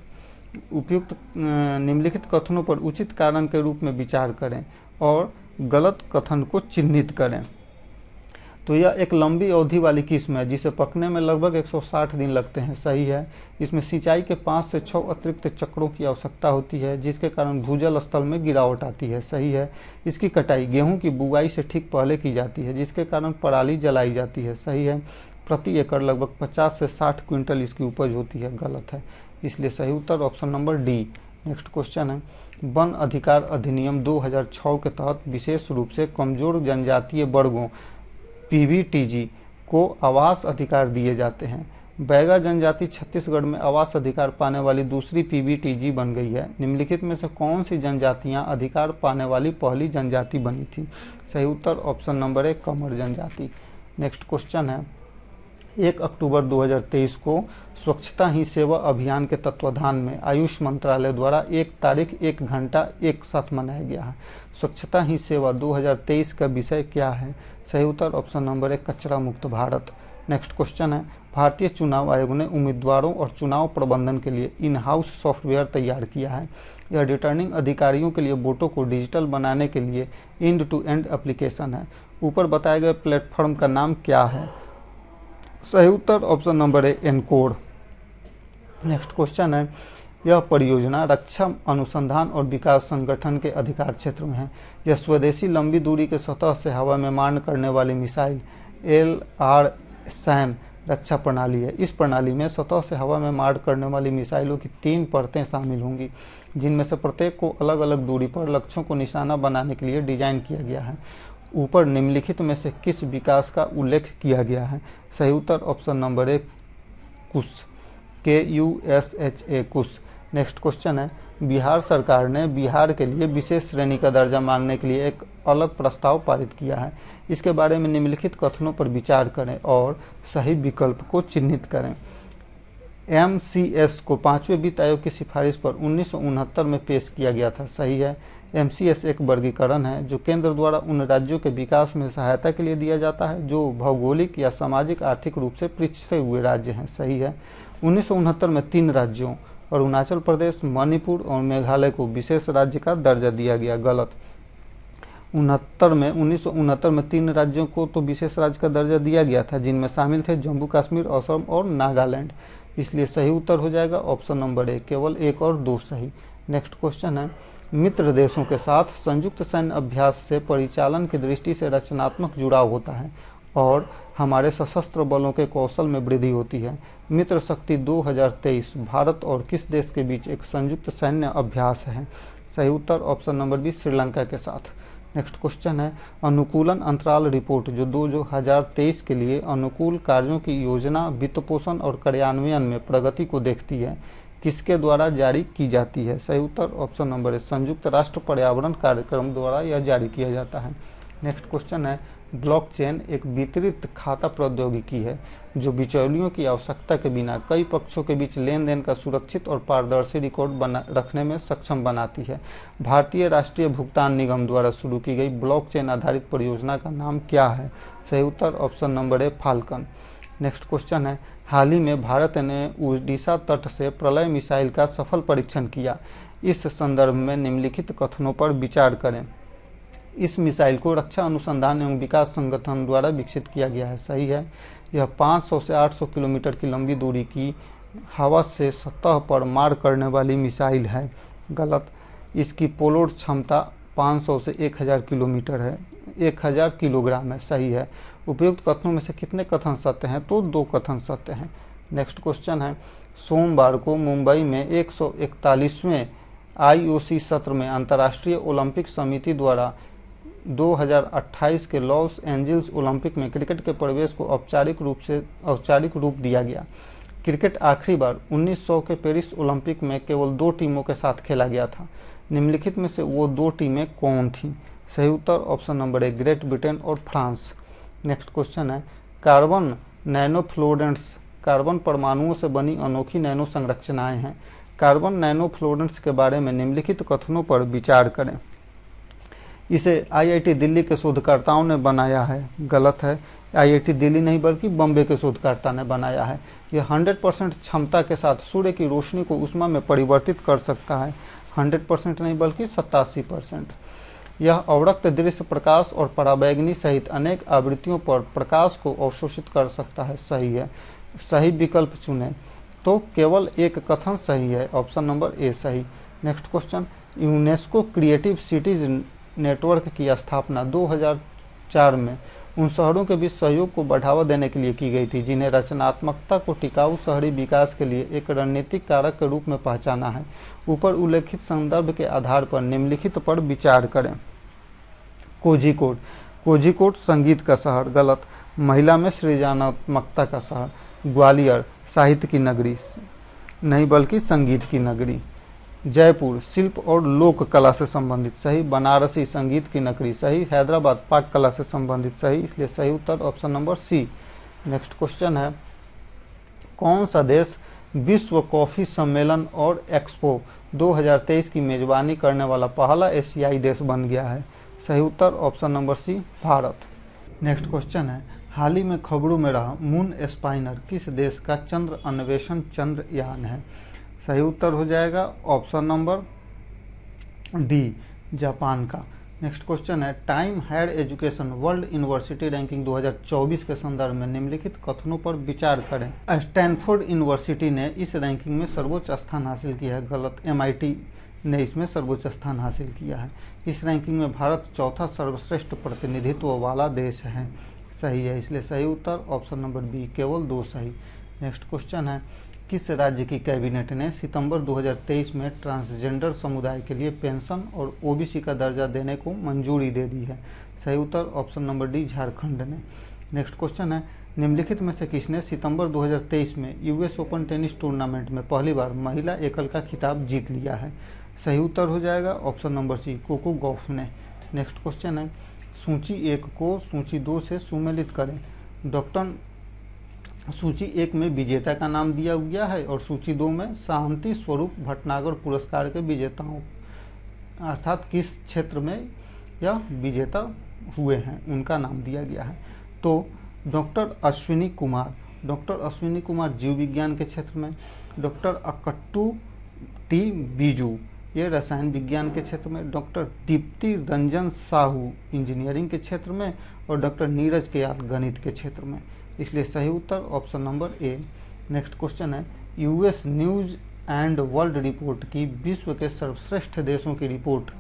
उपयुक्त निम्नलिखित कथनों पर उचित कारण के रूप में विचार करें और गलत कथन को चिन्हित करें। तो यह एक लंबी अवधि वाली किस्म है जिसे पकने में लगभग एक सौ साठ दिन लगते हैं, सही है। इसमें सिंचाई के पाँच से छः अतिरिक्त चक्रों की आवश्यकता होती है जिसके कारण भूजल स्तर में गिरावट आती है, सही है। इसकी कटाई गेहूं की बुआई से ठीक पहले की जाती है जिसके कारण पराली जलाई जाती है, सही है। प्रति एकड़ लगभग पचास से साठ क्विंटल इसकी उपज होती है, गलत है। इसलिए सही उत्तर option number D. Next question है वन अधिकार अधिनियम दो हज़ार छह के तहत विशेष रूप से कमजोर जनजातीय वर्गों पीबीटीजी को आवास अधिकार दिए जाते हैं। बैगा जनजाति छत्तीसगढ़ में आवास अधिकार पाने वाली दूसरी पीबीटीजी बन गई है। निम्नलिखित में से कौन सी जनजातियां अधिकार पाने वाली पहली जनजाति बनी थी, सही उत्तर ऑप्शन नंबर एक कमर जनजाति। नेक्स्ट क्वेश्चन है एक अक्टूबर दो हज़ार तेईस को स्वच्छता ही सेवा अभियान के तत्वाधान में आयुष मंत्रालय द्वारा एक तारीख एक घंटा एक साथ मनाया गया है। स्वच्छता ही सेवा दो हज़ार तेईस का विषय क्या है, सही उत्तर ऑप्शन नंबर एक कचरा मुक्त भारत। नेक्स्ट क्वेश्चन है भारतीय चुनाव आयोग ने उम्मीदवारों और चुनाव प्रबंधन के लिए इन हाउस सॉफ्टवेयर तैयार किया है। यह रिटर्निंग अधिकारियों के लिए वोटों को डिजिटल बनाने के लिए एंड टू एंड एप्लीकेशन है। ऊपर बताए गए प्लेटफॉर्म का नाम क्या है, सही उत्तर option number A encode. Next question है यह परियोजना रक्षा अनुसंधान और विकास संगठन के अधिकार क्षेत्र में है। यह स्वदेशी लंबी दूरी के सतह से हवा में मार करने वाली मिसाइल एल आर सैम रक्षा प्रणाली है। इस प्रणाली में सतह से हवा में मार करने वाली मिसाइलों की तीन परतें शामिल होंगी जिनमें से प्रत्येक को अलग अलग दूरी पर लक्ष्यों को निशाना बनाने के लिए डिजाइन किया गया है। ऊपर निम्नलिखित में से किस विकास का उल्लेख किया गया है, सही उत्तर ऑप्शन नंबर एक Kush K U S H A Kush. Next question है बिहार सरकार ने बिहार के लिए विशेष श्रेणी का दर्जा मांगने के लिए एक अलग प्रस्ताव पारित किया है। इसके बारे में निम्नलिखित कथनों पर विचार करें और सही विकल्प को चिन्हित करें। एम सी एस को पाँचवें वित्त आयोग की सिफारिश पर उन्नीस सौ उनहत्तर में पेश किया गया था, सही है। एमसीएस एक वर्गीकरण है जो केंद्र द्वारा उन राज्यों के विकास में सहायता के लिए दिया जाता है जो भौगोलिक या सामाजिक आर्थिक रूप से पिछड़े हुए राज्य हैं। सही है। उन्नीस सौ उनहत्तर में तीन राज्यों अरुणाचल प्रदेश, मणिपुर और मेघालय को विशेष राज्य का दर्जा दिया गया। गलत। उनहत्तर में उन्नीस सौ उनहत्तर में तीन राज्यों को तो विशेष राज्य का दर्जा दिया गया था जिनमें शामिल थे जम्मू कश्मीर, असम और नागालैंड, इसलिए सही उत्तर हो जाएगा ऑप्शन नंबर एक। केवल एक और दो सही। नेक्स्ट क्वेश्चन है, मित्र देशों के साथ संयुक्त सैन्य अभ्यास से परिचालन की दृष्टि से रचनात्मक जुड़ाव होता है और हमारे सशस्त्र बलों के कौशल में वृद्धि होती है। मित्र शक्ति दो हज़ार तेईस भारत और किस देश के बीच एक संयुक्त सैन्य अभ्यास है? सही उत्तर ऑप्शन नंबर बी श्रीलंका के साथ। नेक्स्ट क्वेश्चन है, अनुकूलन अंतराल रिपोर्ट जो दो हज़ार तेईस के लिए अनुकूल कार्यों की योजना, वित्तपोषण और कार्यान्वयन में प्रगति को देखती है, किसके द्वारा जारी की जाती है? सही उत्तर ऑप्शन नंबर ए संयुक्त राष्ट्र पर्यावरण कार्यक्रम द्वारा यह जारी किया जाता है। नेक्स्ट क्वेश्चन है, ब्लॉकचेन एक वितरित खाता प्रौद्योगिकी है जो बिचौलियों की आवश्यकता के बिना कई पक्षों के बीच लेन देन का सुरक्षित और पारदर्शी रिकॉर्ड बना रखने में सक्षम बनाती है। भारतीय राष्ट्रीय भुगतान निगम द्वारा शुरू की गई ब्लॉकचेन आधारित परियोजना का नाम क्या है? सही उत्तर option number A falcon. Next question है, हाल ही में भारत ने उड़ीसा तट से प्रलय मिसाइल का सफल परीक्षण किया, इस संदर्भ में निम्नलिखित कथनों पर विचार करें। इस मिसाइल को रक्षा अनुसंधान एवं विकास संगठन द्वारा विकसित किया गया है। सही है। यह पाँच सौ से आठ सौ किलोमीटर की लंबी दूरी की हवा से सतह पर मार करने वाली मिसाइल है। गलत। इसकी पेलोड क्षमता पाँच सौ से एक हज़ार किलोमीटर है, एक हज़ार किलोग्राम है। सही है। उपयुक्त कथनों में से कितने कथन सत्य हैं? तो दो कथन सत्य हैं। नेक्स्ट क्वेश्चन है, सोमवार को मुंबई में एक सौ इकतालीसवें आईओसी सत्र में अंतर्राष्ट्रीय ओलंपिक समिति द्वारा दो हज़ार अट्ठाईस के लॉस एंजल्स ओलंपिक में क्रिकेट के प्रवेश को औपचारिक रूप से औपचारिक रूप दिया गया। क्रिकेट आखिरी बार उन्नीस सौ के पेरिस ओलंपिक में केवल दो टीमों के साथ खेला गया था। निम्नलिखित में से वो दो टीमें कौन थीं? सही उत्तर option number A Great Britain और फ्रांस। नेक्स्ट क्वेश्चन है, कार्बन नैनोफ्लोरेंट्स कार्बन परमाणुओं से बनी अनोखी नैनो संरचनाएं हैं। कार्बन नैनोफ्लोरेंट्स के बारे में निम्नलिखित कथनों पर विचार करें। इसे आईआईटी दिल्ली के शोधकर्ताओं ने बनाया है। गलत है। आईआईटी दिल्ली नहीं बल्कि बॉम्बे के शोधकर्ता ने बनाया है। यह सौ परसेंट क्षमता के साथ सूर्य की रोशनी को उष्मा में परिवर्तित कर सकता है। सौ परसेंट नहीं बल्कि सतासी परसेंट। यह अवरक्त दृश्य प्रकाश और पराबैंगनी सहित अनेक आवृत्तियों पर प्रकाश को अवशोषित कर सकता है। सही है। सही विकल्प चुनें। तो केवल एक कथन सही है, ऑप्शन नंबर ए सही। Next question, UNESCO creative cities network की स्थापना दो हज़ार चार में उन शहरों के बीच सहयोग को बढ़ावा देने के लिए की गई थी जिन्हें रचनात्मकता को टिकाऊ शहरी विकास के लिए एक रणनीतिक कारक के रूप में पहचाना है। ऊपर उल्लेखित संदर्भ के आधार पर निम्नलिखित पर विचार करें। कोझिकोड कोझिकोड संगीत का शहर। गलत। महिला में सृजनात्मकता का शहर। ग्वालियर साहित्य की नगरी नहीं बल्कि संगीत की नगरी। जयपुर शिल्प और लोक कला से संबंधित। सही। बनारसी संगीत की नगरी। सही। हैदराबाद पाक कला से संबंधित। सही। इसलिए सही उत्तर option number C. Next question है, कौन सा देश विश्व कॉफी सम्मेलन और एक्सपो दो हज़ार तेईस की मेजबानी करने वाला पहला एशियाई देश बन गया है? सही उत्तर option number C Bharat. Next question है, हाल ही में खबरों में रहा मून स्पाइनर किस देश का चंद्र अन्वेषण चंद्रयान है? सही उत्तर हो जाएगा ऑप्शन नंबर डी जापान का। नेक्स्ट क्वेश्चन है, time hire education world university ranking दो हज़ार चौबीस के संदर्भ में निम्नलिखित कथनों पर विचार करें। स्टैनफोर्ड यूनिवर्सिटी ने इस रैंकिंग में सर्वोच्च स्थान हासिल किया है। गलत। एमआईटी ने इसमें सर्वोच्च स्थान हासिल किया है। इस रैंकिंग में भारत चौथा सर्वश्रेष्ठ प्रतिनिधित्व वाला देश है। सही है। इसलिए सही उत्तर ऑप्शन नंबर बी केवल दो सही। नेक्स्ट क्वेश्चन है, किस राज्य की कैबिनेट ने सितंबर दो हज़ार तेईस में ट्रांसजेंडर समुदाय के लिए पेंशन और ओबीसी का दर्जा देने को मंजूरी दे दी है? सही उत्तर ऑप्शन नंबर डी झारखंड ने। नेक्स्ट क्वेश्चन है, निम्नलिखित में से किसने सितंबर दो हज़ार तेईस में यूएस ओपन टेनिस टूर्नामेंट में पहली बार महिला एकल का खिताब जीत लिया है? सही उत्तर हो जाएगा option number C Coco Gauff ने। नेक्स्ट क्वेश्चन है, सूची एक को सूची दो से सुमेलित करें। डॉक्टर सूची एक में विजेता का नाम दिया गया है और सूची दो में शांति स्वरूप भटनागर पुरस्कार के विजेताओं अर्थात किस क्षेत्र में यह विजेता हुए हैं उनका नाम दिया गया है। तो डॉक्टर अश्विनी कुमार डॉक्टर अश्विनी कुमार जीव विज्ञान के क्षेत्र में, डॉक्टर अकट्टू टी बीजू ये रसायन विज्ञान के क्षेत्र में, डॉक्टर दीप्ति रंजन साहू इंजीनियरिंग के क्षेत्र में और डॉक्टर नीरज के याद गणित के क्षेत्र में। इसलिए सही उत्तर ऑप्शन नंबर ए। नेक्स्ट क्वेश्चन है US news and world report की विश्व के सर्वश्रेष्ठ देशों की रिपोर्ट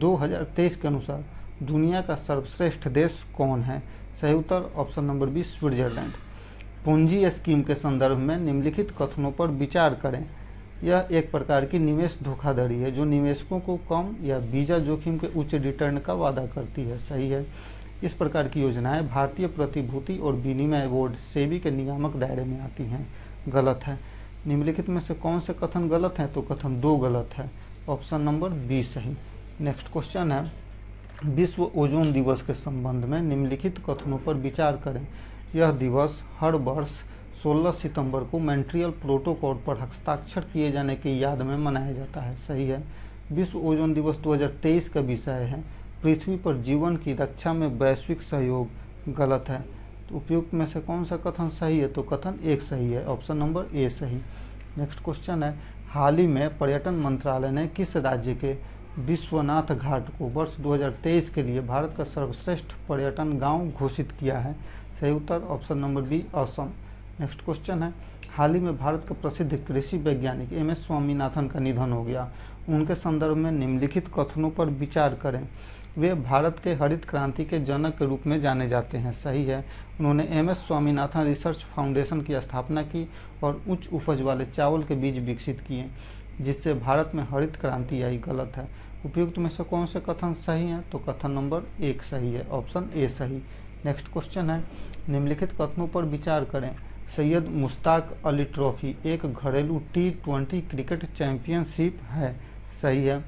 दो हज़ार तेईस के अनुसार दुनिया का सर्वश्रेष्ठ देश कौन है। सही उत्तर ऑप्शन नंबर बी स्विट्जरलैंड। पूंजी स्कीम के संदर्भ में निम्नलिखित कथनों पर विचार करें। यह एक प्रकार की निवेश धोखाधड़ी है जो निवेशकों को कम या बीजा जोखिम के उच्च रिटर्न का वादा करती है। सही है। इस प्रकार की योजनाएं भारतीय प्रतिभूति और विनिमय बोर्ड सेबी के नियामक दायरे में आती हैं। गलत है। निम्नलिखित में से कौन से कथन गलत है? तो कथन दो गलत है। ऑप्शन नंबर बी सही। नेक्स्ट क्वेश्चन है विश्व ओजोन दिवस के संबंध में निम्नलिखित कथनों पर विचार करें। यह दिवस हर वर्ष सोलह सितंबर को मॉन्ट्रियल प्रोटोकॉल पर हस्ताक्षर किए जाने की याद में मनाया जाता है। सही है। विश्व ओजोन दिवस दो हज़ार तेईस का विषय है पृथ्वी पर जीवन की रक्षा में वैश्विक सहयोग। गलत है। तो उपयुक्त में से कौन सा कथन सही है? तो कथन एक सही है। ऑप्शन नंबर ए सही। नेक्स्ट क्वेश्चन है हाल ही में पर्यटन मंत्रालय ने किस राज्य के विश्वनाथ घाट को वर्ष दो हज़ार तेईस के लिए भारत का सर्वश्रेष्ठ पर्यटन गाँव घोषित किया है? सही उत्तर option number B Assam. Next question है हाल ही में भारत का प्रसिद्ध कृषि वैज्ञानिक एम एस स्वामीनाथन का निधन हो गया। उनके संदर्भ में निम्नलिखित कथनों पर विचार करें। वे भारत के हरित क्रांति के जनक के रूप में जाने जाते हैं। सही है। उन्होंने M S Swaminathan research foundation की स्थापना की और उच्च उपज वाले चावल के बीज विकसित किए जिससे भारत में हरित क्रांति आई। गलत है। उपयुक्त में से कौन से कथन सही हैं? तो कथन नंबर एक सही है। ऑप्शन ए सही। नेक्स्ट क्वेश्चन है निम्नलिखित कथनों पर विचार करें। सैयद मुस्ताक अली ट्रॉफी एक घरेलू टी ट्वेंटी क्रिकेट चैंपियनशिप है। सही है।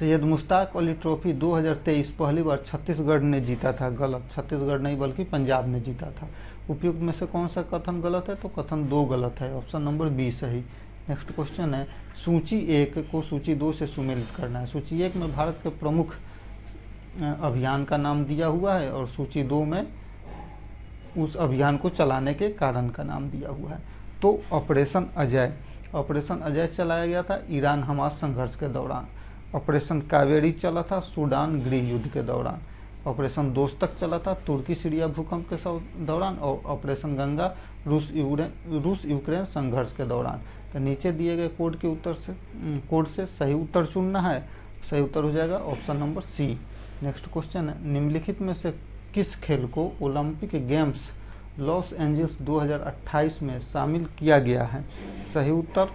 सैयद मुस्ताक अली ट्रॉफी दो हज़ार तेईस पहली बार छत्तीसगढ़ ने जीता था। गलत। छत्तीसगढ़ नहीं बल्कि पंजाब ने जीता था। उपयुक्त में से कौन सा कथन गलत है? तो कथन दो गलत है। ऑप्शन नंबर बी सही। नेक्स्ट क्वेश्चन है सूची एक को सूची दो से सुमेलित करना है। सूची एक में भारत के प्रमुख अभियान का नाम दिया हुआ है और सूची दो में उस अभियान को चलाने के कारण का नाम दिया हुआ है। तो ऑपरेशन अजय ऑपरेशन अजय चलाया गया था ईरान हमास संघर्ष के दौरान। ऑपरेशन कावेरी चला था सूडान गृह युद्ध के दौरान। ऑपरेशन दोस्तक चला था तुर्की सीरिया भूकंप के दौरान और ऑपरेशन गंगा रूस यूक्रेन रूस यूक्रेन संघर्ष के दौरान। तो नीचे दिए गए कोड के उत्तर से कोड से सही उत्तर चुनना है। सही उत्तर हो जाएगा option number C. Next question है निम्नलिखित में से किस खेल को ओलंपिक गेम्स लॉस एंजल्स दो हज़ार अट्ठाईस में शामिल किया गया है? सही उत्तर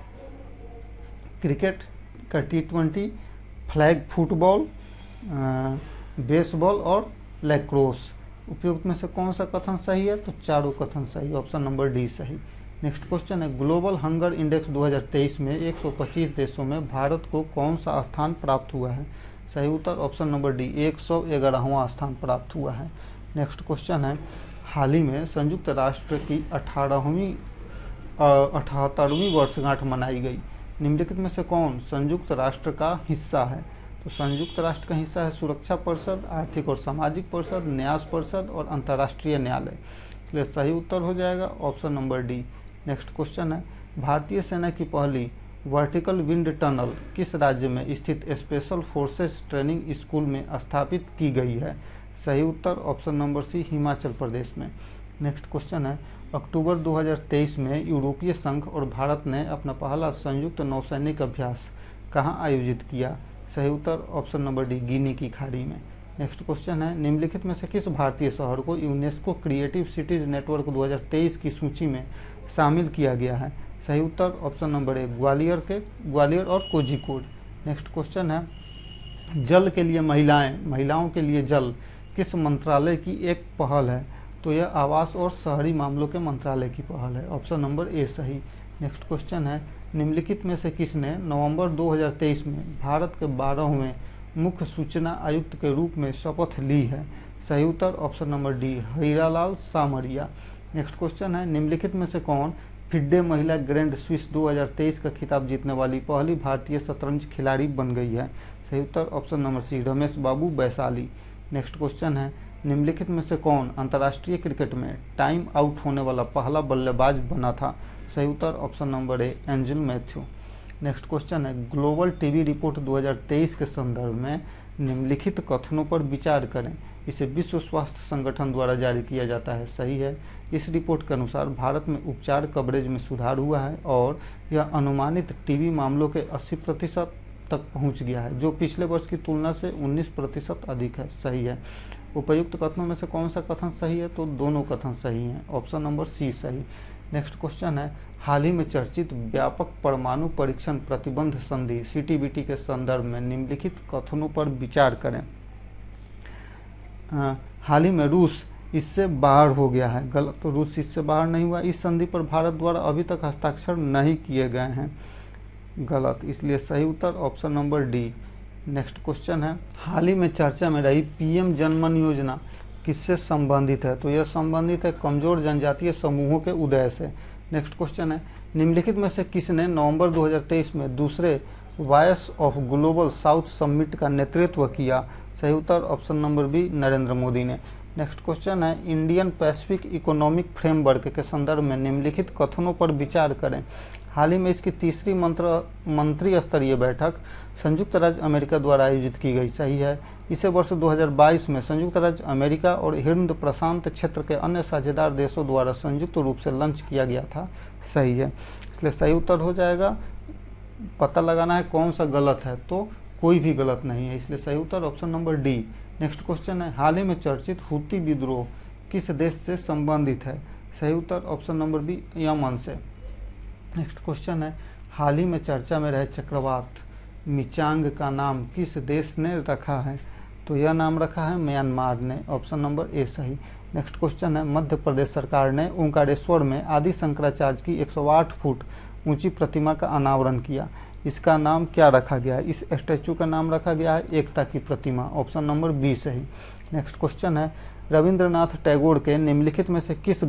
क्रिकेट का T twenty, flag football, baseball और लैक्रोस। उपयुक्त में से कौन सा कथन सही है? तो चारों कथन सही। ऑप्शन नंबर डी सही। नेक्स्ट क्वेश्चन है ग्लोबल हंगर इंडेक्स दो हज़ार तेईस में एक सौ पच्चीस देशों में भारत को कौन सा स्थान प्राप्त हुआ है? सही उत्तर ऑप्शन नंबर डी एक सौ ग्यारहवां स्थान प्राप्त हुआ है। नेक्स्ट क्वेश्चन है हाल ही में संयुक्त राष्ट्र की अठारहवीं अठहत्तरवीं वर्षगांठ मनाई गई। निम्नलिखित में से कौन संयुक्त राष्ट्र का हिस्सा है? तो संयुक्त राष्ट्र का हिस्सा है सुरक्षा परिषद, आर्थिक और सामाजिक परिषद, न्यास परिषद और अंतर्राष्ट्रीय न्यायालय। इसलिए सही उत्तर हो जाएगा option number D. Next question है भारतीय सेना की पहली वर्टिकल विंड टनल किस राज्य में स्थित स्पेशल फोर्सेस ट्रेनिंग स्कूल में स्थापित की गई है? सही उत्तर option number C Himachal Pradesh में। नेक्स्ट क्वेश्चन है अक्टूबर दो हज़ार तेईस में यूरोपीय संघ और भारत ने अपना पहला संयुक्त नौसैनिक अभ्यास कहाँ आयोजित किया? सही उत्तर ऑप्शन नंबर डी गिनी की खाड़ी में। नेक्स्ट क्वेश्चन है निम्नलिखित में से किस भारतीय शहर को यूनेस्को क्रिएटिव सिटीज नेटवर्क दो हज़ार तेईस की सूची में शामिल किया गया है? सही उत्तर ऑप्शन नंबर ए ग्वालियर के ग्वालियर और कोझिकोड। नेक्स्ट क्वेश्चन है जल के लिए महिलाएं महिलाओं के लिए जल किस मंत्रालय की एक पहल है? तो यह आवास और शहरी मामलों के मंत्रालय की पहल है। ऑप्शन नंबर ए सही। नेक्स्ट क्वेश्चन है निम्नलिखित में से किसने नवंबर दो हज़ार तेईस में भारत के बारहवें मुख्य सूचना आयुक्त के रूप में शपथ ली है? सही उत्तर option number D Hiralal Samariya. Next question है निम्नलिखित में से कौन फिड्डे महिला ग्रैंड स्विस दो हज़ार तेईस का खिताब जीतने वाली पहली भारतीय शतरंज खिलाड़ी बन गई है। सही उत्तर option number C Ramesh Babu Vaishali. Next question है, निम्नलिखित में से कौन अंतर्राष्ट्रीय क्रिकेट में टाइम आउट होने वाला पहला बल्लेबाज बना था? सही उत्तर option number A Angelo Mathews. Next question है, ग्लोबल टीवी रिपोर्ट दो हज़ार तेईस के संदर्भ में निम्नलिखित कथनों पर विचार करें। इसे विश्व स्वास्थ्य संगठन द्वारा जारी किया जाता है। सही है, इस रिपोर्ट के अनुसार भारत में उपचार कवरेज में सुधार हुआ है और यह अनुमानित टीवी मामलों के अस्सी प्रतिशत तक पहुँच गया है, जो पिछले वर्ष की तुलना से उन्नीस प्रतिशत अधिक है। सही है, उपयुक्त कथनों में से कौन सा कथन सही है? तो दोनों कथन सही हैं, ऑप्शन नंबर सी सही। नेक्स्ट क्वेश्चन है, हाल ही में चर्चित व्यापक परमाणु परीक्षण प्रतिबंध संधि सीटीबीटी के संदर्भ में निम्नलिखित कथनों पर विचार करें। आ, हाल ही में रूस इससे बाहर हो गया है। गलत, तो रूस इससे बाहर नहीं हुआ। इस संधि पर भारत द्वारा अभी तक हस्ताक्षर नहीं किए गए हैं। गलत, इसलिए सही उत्तर option number D. Next question है, हाल ही में चर्चा में रही पीएम जनमन योजना किससे संबंधित है? तो यह संबंधित है कमजोर जनजातीय समूहों के उदय से। नेक्स्ट क्वेश्चन है, निम्नलिखित में से किसने नवंबर दो हज़ार तेईस में दूसरे voice of global south summit का नेतृत्व किया? सही उत्तर option number B Narendra Modi ने। नेक्स्ट क्वेश्चन है, इंडियन पैसिफिक इकोनॉमिक फ्रेमवर्क के संदर्भ में निम्नलिखित कथनों पर विचार करें। हाल ही में इसकी तीसरी मंत्र मंत्री स्तरीय बैठक संयुक्त राज्य अमेरिका द्वारा आयोजित की गई। सही है, इसे वर्ष दो हज़ार बाईस में संयुक्त राज्य अमेरिका और हिंद प्रशांत क्षेत्र के अन्य साझेदार देशों द्वारा संयुक्त रूप से लॉन्च किया गया था। सही है, इसलिए सही उत्तर हो जाएगा। पता लगाना है कौन सा गलत है, तो कोई भी गलत नहीं है, इसलिए सही उत्तर option number D. Next question है, हाल ही में चर्चित हुती विद्रोह किस देश से संबंधित है? सही उत्तर ऑप्शन नंबर बी यमन से। नेक्स्ट क्वेश्चन है, हाल ही में चर्चा में रहे चक्रवात मिचांग का नाम किस देश ने रखा है? तो यह नाम रखा है म्यांमार ने, ऑप्शन नंबर ए सही। नेक्स्ट क्वेश्चन है, मध्य प्रदेश सरकार ने ओंकारेश्वर में आदि शंकराचार्य की एक सौ आठ फुट ऊंची प्रतिमा का अनावरण किया। इसका नाम क्या रखा गया है? इस स्टैचू का नाम रखा गया है एकता की प्रतिमा, ऑप्शन नंबर बी सही। नेक्स्ट क्वेश्चन है, रविंद्रनाथ टैगोर के निम्नलिखित में से किस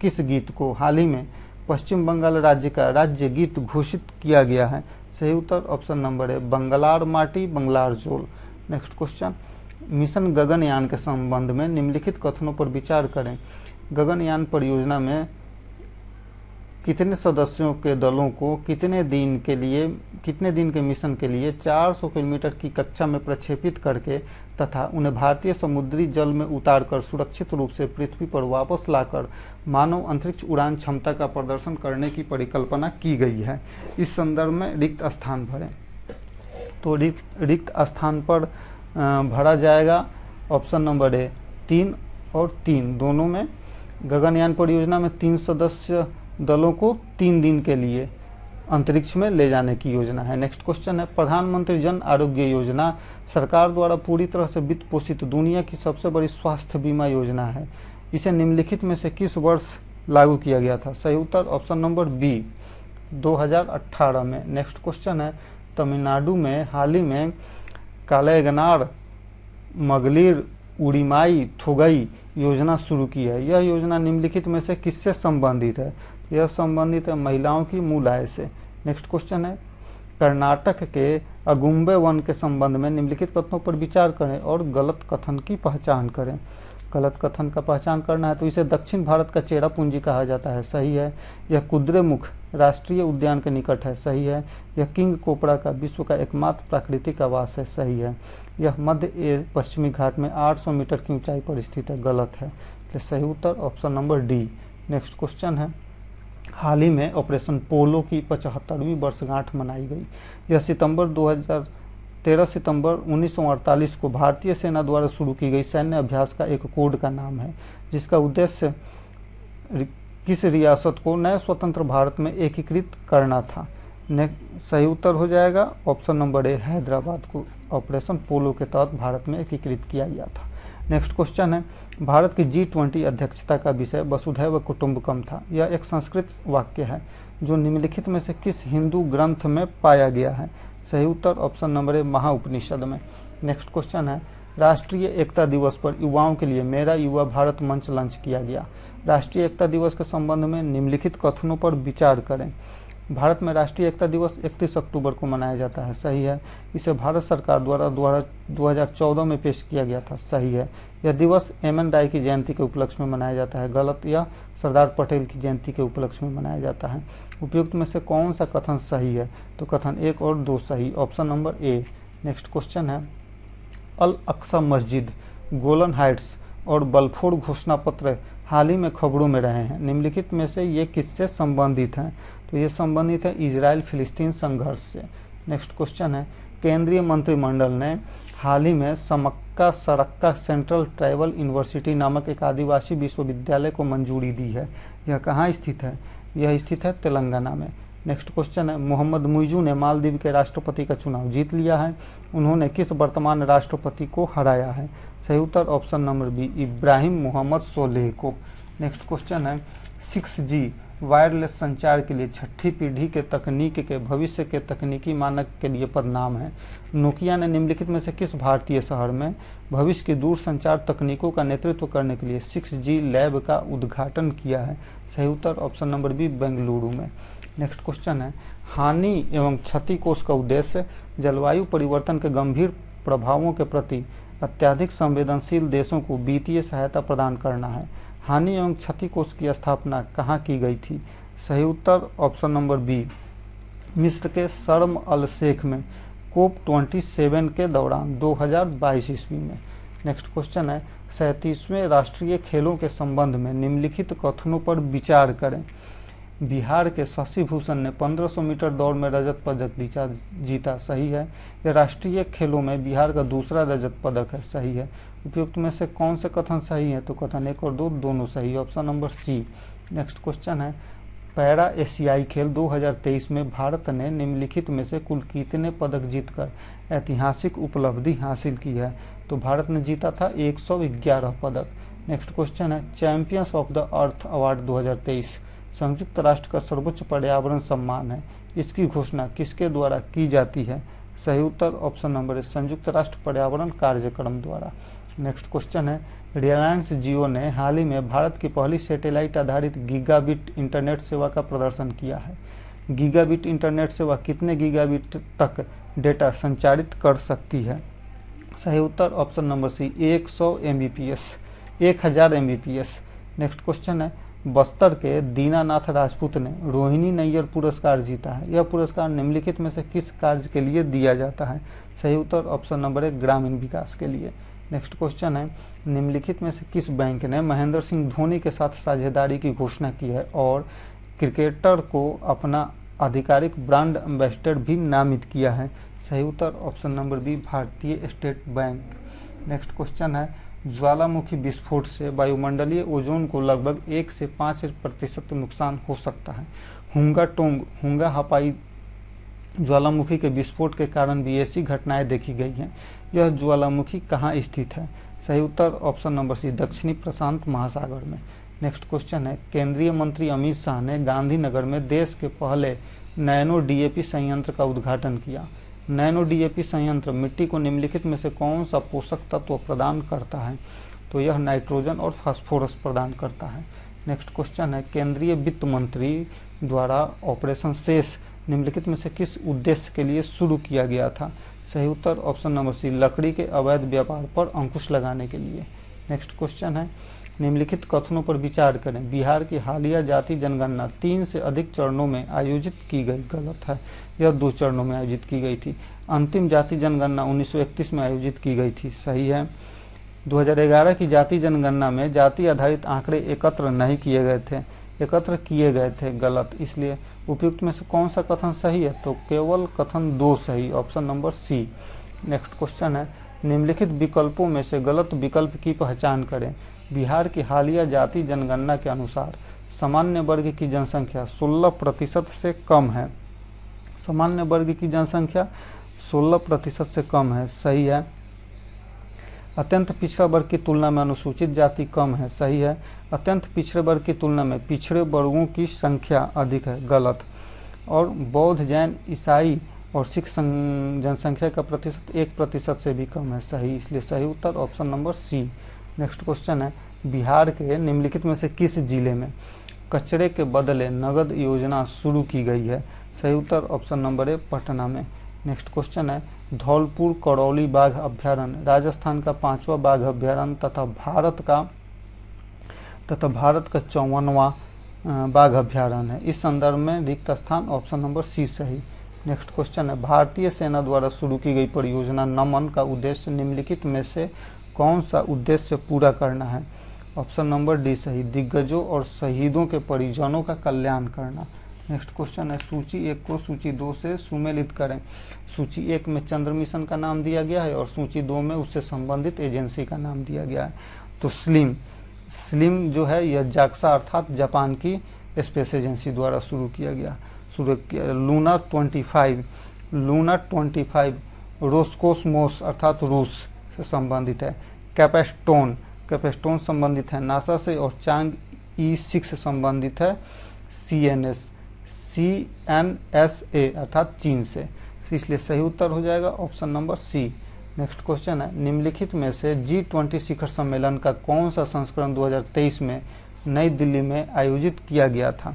किस गीत को हाल ही में पश्चिम बंगाल राज्य का राज्य गीत घोषित किया गया है? सही उत्तर ऑप्शन नंबर है बंगलार माटी बंगलार जोल। नेक्स्ट क्वेश्चन, मिशन गगनयान के संबंध में निम्नलिखित कथनों पर विचार करें। गगनयान परियोजना में कितने सदस्यों के दलों को कितने दिन के लिए कितने दिन के मिशन के लिए चार सौ किलोमीटर की कक्षा में प्रक्षेपित करके तथा उन्हें भारतीय समुद्री जल में उतारकर सुरक्षित रूप से पृथ्वी पर वापस लाकर मानव अंतरिक्ष उड़ान क्षमता का प्रदर्शन करने की परिकल्पना की गई है। इस संदर्भ में रिक्त स्थान भरें। तो रिक्त रिक्त स्थान पर भरा जाएगा ऑप्शन नंबर ए तीन और तीन दोनों में। गगनयान परियोजना में तीन सदस्य दलों को तीन दिन के लिए अंतरिक्ष में ले जाने की योजना है। नेक्स्ट क्वेश्चन है, प्रधानमंत्री जन आरोग्य योजना सरकार द्वारा पूरी तरह से वित्त पोषित दुनिया की सबसे बड़ी स्वास्थ्य बीमा योजना है। इसे निम्नलिखित में से किस वर्ष लागू किया गया था? सही उत्तर ऑप्शन नंबर बी दो हज़ार अठारह में। नेक्स्ट क्वेश्चन है, तमिलनाडु में हाल ही में कालैगनार मगलिर उड़ीमाई थोगई योजना शुरू की है। यह योजना निम्नलिखित में से किससे संबंधित है? यह संबंधित है महिलाओं की मूल आय से। नेक्स्ट क्वेश्चन है, कर्नाटक के अगुम्बे वन के संबंध में निम्नलिखित कथनों पर विचार करें और गलत कथन की पहचान करें। गलत कथन का पहचान करना है, तो इसे दक्षिण भारत का चेरापूंजी कहा जाता है। सही है, यह कुद्रेमुख राष्ट्रीय उद्यान के निकट है। सही है, यह किंग कोबरा का विश्व का एकमात्र प्राकृतिक आवास है। सही है, यह मध्य एशिया पश्चिमी घाट में आठ सौ मीटर की ऊंचाई पर स्थित है। गलत है, तो सही उत्तर option number D. Next question है, हाल ही में ऑपरेशन पोलो की पचहत्तरवीं वर्षगांठ मनाई गई। यह सितंबर दो हज़ार तेरह सितंबर उन्नीस सौ अड़तालीस को भारतीय सेना द्वारा शुरू की गई सैन्य अभ्यास का एक कोड का नाम है, जिसका उद्देश्य किस रियासत को नए स्वतंत्र भारत में एकीकृत करना था। सही उत्तर हो जाएगा ऑप्शन नंबर ए हैदराबाद को ऑपरेशन पोलो के तहत भारत में एकीकृत किया गया था। नेक्स्ट क्वेश्चन है, भारत की जी ट्वेंटी अध्यक्षता का विषय वसुधैव कुटुम्बकम था। यह एक संस्कृत वाक्य है जो निम्नलिखित में से किस हिंदू ग्रंथ में पाया गया है? सही उत्तर ऑप्शन नंबर ए महाउपनिषद में। नेक्स्ट क्वेश्चन है, राष्ट्रीय एकता दिवस पर युवाओं के लिए मेरा युवा भारत मंच लॉन्च किया गया। राष्ट्रीय एकता दिवस के संबंध में निम्नलिखित कथनों पर विचार करें। भारत में राष्ट्रीय एकता दिवस इकतीस अक्टूबर को मनाया जाता है, सही है। इसे भारत सरकार द्वारा द्वारा दो हज़ार चौदह में पेश किया गया था, सही है। यह दिवस एम एन राय की जयंती के उपलक्ष्य में मनाया जाता है, गलत। यह सरदार पटेल की जयंती के उपलक्ष्य में मनाया जाता है। उपयुक्त में से कौन सा कथन सही है? तो कथन एक और दो सही, ऑप्शन नंबर ए। नेक्स्ट क्वेश्चन है अल अक्सा मस्जिद, गोलन हाइट्स और बल्फोर घोषणा पत्र हाल ही में खबरों में रहे हैं। निम्नलिखित में से ये किससे संबंधित हैं? तो ये संबंधित है इजराइल फिलिस्तीन संघर्ष से। नेक्स्ट क्वेश्चन है केंद्रीय मंत्रिमंडल ने हाल ही में Sammakka Sarakka central tribal university नामक एक आदिवासी विश्वविद्यालय को मंजूरी दी है। यह कहाँ स्थित है? यह स्थित है तेलंगाना में। नेक्स्ट क्वेश्चन है मोहम्मद मुइजू ने मालदीव के राष्ट्रपति का चुनाव जीत लिया है। उन्होंने किस वर्तमान राष्ट्रपति को हराया है? सही उत्तर option number B, Ibrahim Mohamed Solih को। नेक्स्ट क्वेश्चन है सिक्स जी वायरलेस संचार के लिए छठी पीढ़ी के तकनीक के भविष्य के तकनीकी मानक के लिए पदनाम है। नोकिया ने निम्नलिखित में से किस भारतीय शहर में भविष्य की दूरसंचार तकनीकों का नेतृत्व करने के लिए सिक्स जी लैब का उद्घाटन किया है? सही उत्तर ऑप्शन नंबर बी, बेंगलुरु में। नेक्स्ट क्वेश्चन है हानि एवं क्षति कोष का उद्देश्य जलवायु परिवर्तन के गंभीर प्रभावों के प्रति अत्यधिक संवेदनशील देशों को वित्तीय सहायता प्रदान करना है। हानि एवं क्षति कोष की स्थापना कहाँ की गई थी? सही उत्तर ऑप्शन नंबर बी, मिस्र के शर्म अल शेख में कोप सत्ताईस के दौरान दो हज़ार बाईस ईस्वी में। नेक्स्ट क्वेश्चन है सैंतीसवें राष्ट्रीय खेलों के संबंध में निम्नलिखित कथनों पर विचार करें। बिहार के शशि भूषण ने पंद्रह सौ मीटर दौड़ में रजत पदक जीता, सही है। यह राष्ट्रीय खेलों में बिहार का दूसरा रजत पदक है, सही है। उपयुक्त में से कौन से कथन सही है? तो कथन एक और दो दोनों सही, option number C. Next question है पैरा एशियाई खेल दो हज़ार तेईस में भारत ने निम्नलिखित में से कुल कितने पदक जीतकर ऐतिहासिक उपलब्धि हासिल की है? तो भारत ने जीता था एक सौ ग्यारह पदक। नेक्स्ट क्वेश्चन है champions of the earth award दो हज़ार तेईस संयुक्त राष्ट्र का सर्वोच्च पर्यावरण सम्मान है। इसकी घोषणा किसके द्वारा की जाती है? सही उत्तर ऑप्शन नंबर ए, संयुक्त राष्ट्र पर्यावरण कार्यक्रम द्वारा। नेक्स्ट क्वेश्चन है रिलायंस जियो ने हाल ही में भारत की पहली सैटेलाइट आधारित गीगाबिट इंटरनेट सेवा का प्रदर्शन किया है। गीगाबिट इंटरनेट सेवा कितने गीगाबिट तक डेटा संचारित कर सकती है? सही उत्तर ऑप्शन नंबर सी, एक सौ एम बी पी एस एक हज़ार M B P S. Next question है बस्तर के दीनानाथ राजपूत ने रोहिणी नैयर पुरस्कार जीता है। यह पुरस्कार निम्नलिखित में से किस कार्य के लिए दिया जाता है? सही उत्तर ऑप्शन नंबर एक, ग्रामीण विकास के लिए। नेक्स्ट क्वेश्चन है निम्नलिखित में से किस बैंक ने महेंद्र सिंह धोनी के साथ साझेदारी की घोषणा की है और क्रिकेटर को अपना आधिकारिक ब्रांड एम्बेसडर भी नामित किया है? सही उत्तर ऑप्शन नंबर बी, भारतीय स्टेट बैंक। नेक्स्ट क्वेश्चन है ज्वालामुखी विस्फोट से वायुमंडलीय ओजोन को लगभग एक से पाँच प्रतिशत नुकसान हो सकता है। हुंगा टोंग हुंगा हपाई ज्वालामुखी के विस्फोट के कारण भी ऐसी घटनाएं देखी गई हैं। यह ज्वालामुखी कहाँ स्थित है? सही उत्तर ऑप्शन नंबर सी, दक्षिणी प्रशांत महासागर में। नेक्स्ट क्वेश्चन है केंद्रीय मंत्री अमित शाह ने गांधीनगर में देश के पहले नैनो डीएपी संयंत्र का उद्घाटन किया। नैनो डीएपी संयंत्र मिट्टी को निम्नलिखित में से कौन सा पोषक तत्व प्रदान करता है? तो यह नाइट्रोजन और फास्फोरस प्रदान करता है। नेक्स्ट क्वेश्चन है केंद्रीय वित्त मंत्री द्वारा ऑपरेशन शेष निम्नलिखित में से किस उद्देश्य के लिए शुरू किया गया था? सही उत्तर ऑप्शन नंबर सी, लकड़ी के अवैध व्यापार पर अंकुश लगाने के लिए। नेक्स्ट क्वेश्चन है निम्नलिखित कथनों पर विचार करें। बिहार की हालिया जाति जनगणना तीन से अधिक चरणों में आयोजित की गई, गलत है। यह दो चरणों में आयोजित की गई थी। अंतिम जाति जनगणना उन्नीस सौ इकतीस में आयोजित की गई थी, सही है। दो हज़ार ग्यारह की जाति जनगणना में जाति आधारित आंकड़े एकत्र नहीं किए गए थे, एकत्र किए गए थे, गलत। इसलिए उपयुक्त में से कौन सा कथन सही है? तो केवल कथन दो सही, option number C. Next question है निम्नलिखित विकल्पों में से गलत विकल्प की पहचान करें। बिहार की हालिया जाति जनगणना के अनुसार सामान्य वर्ग की जनसंख्या सोलह प्रतिशत से कम है। सामान्य वर्ग की जनसंख्या सोलह प्रतिशत से कम है, सही है। अत्यंत पिछड़ा वर्ग की तुलना में अनुसूचित जाति कम है, सही है। अत्यंत पिछड़े वर्ग की तुलना में पिछड़े वर्गों की संख्या अधिक है, गलत। और बौद्ध जैन ईसाई और सिख जनसंख्या का प्रतिशत एक प्रतिशत से भी कम है, सही। इसलिए सही उत्तर option number C. Next question है, बिहार के निम्नलिखित में से किस जिले में कचरे के बदले नगद योजना शुरू की गई है? सही उत्तर ऑप्शन नंबर ए पटना में। नेक्स्ट क्वेश्चन है, धौलपुर करौली बाघ अभ्यारण्य राजस्थान का पांचवा बाघ अभ्यारण्य तथा भारत का तथा भारत का चौवनवा बाघ अभ्यारण्य है। इस संदर्भ में रिक्त स्थान ऑप्शन नंबर सी सही। नेक्स्ट क्वेश्चन है, भारतीय सेना द्वारा शुरू की गई परियोजना नमन का उद्देश्य निम्नलिखित में से कौन सा उद्देश्य पूरा करना है? ऑप्शन नंबर डी सही, दिग्गजों और शहीदों के परिजनों का कल्याण करना। नेक्स्ट क्वेश्चन है, सूची एक को सूची दो से सुमेलित करें। सूची एक में चंद्र मिशन का नाम दिया गया है और सूची दो में उससे संबंधित एजेंसी का नाम दिया गया है। तो स्लिम स्लिम जो है यह जाक्सा अर्थात जापान की स्पेस एजेंसी द्वारा शुरू किया गया। लूना पच्चीस लूना पच्चीस रोस्कोसमोस अर्थात रूस से संबंधित है। कैपेस्टोन कैपेस्टोन संबंधित है नासा से और चांग ई सिक्स संबंधित है C N S C N S A अर्थात चीन से, इसलिए सही उत्तर हो जाएगा option number C. Next question है, निम्नलिखित में से जी ट्वेंटी शिखर सम्मेलन का कौन सा संस्करण दो हज़ार तेईस में नई दिल्ली में आयोजित किया गया था?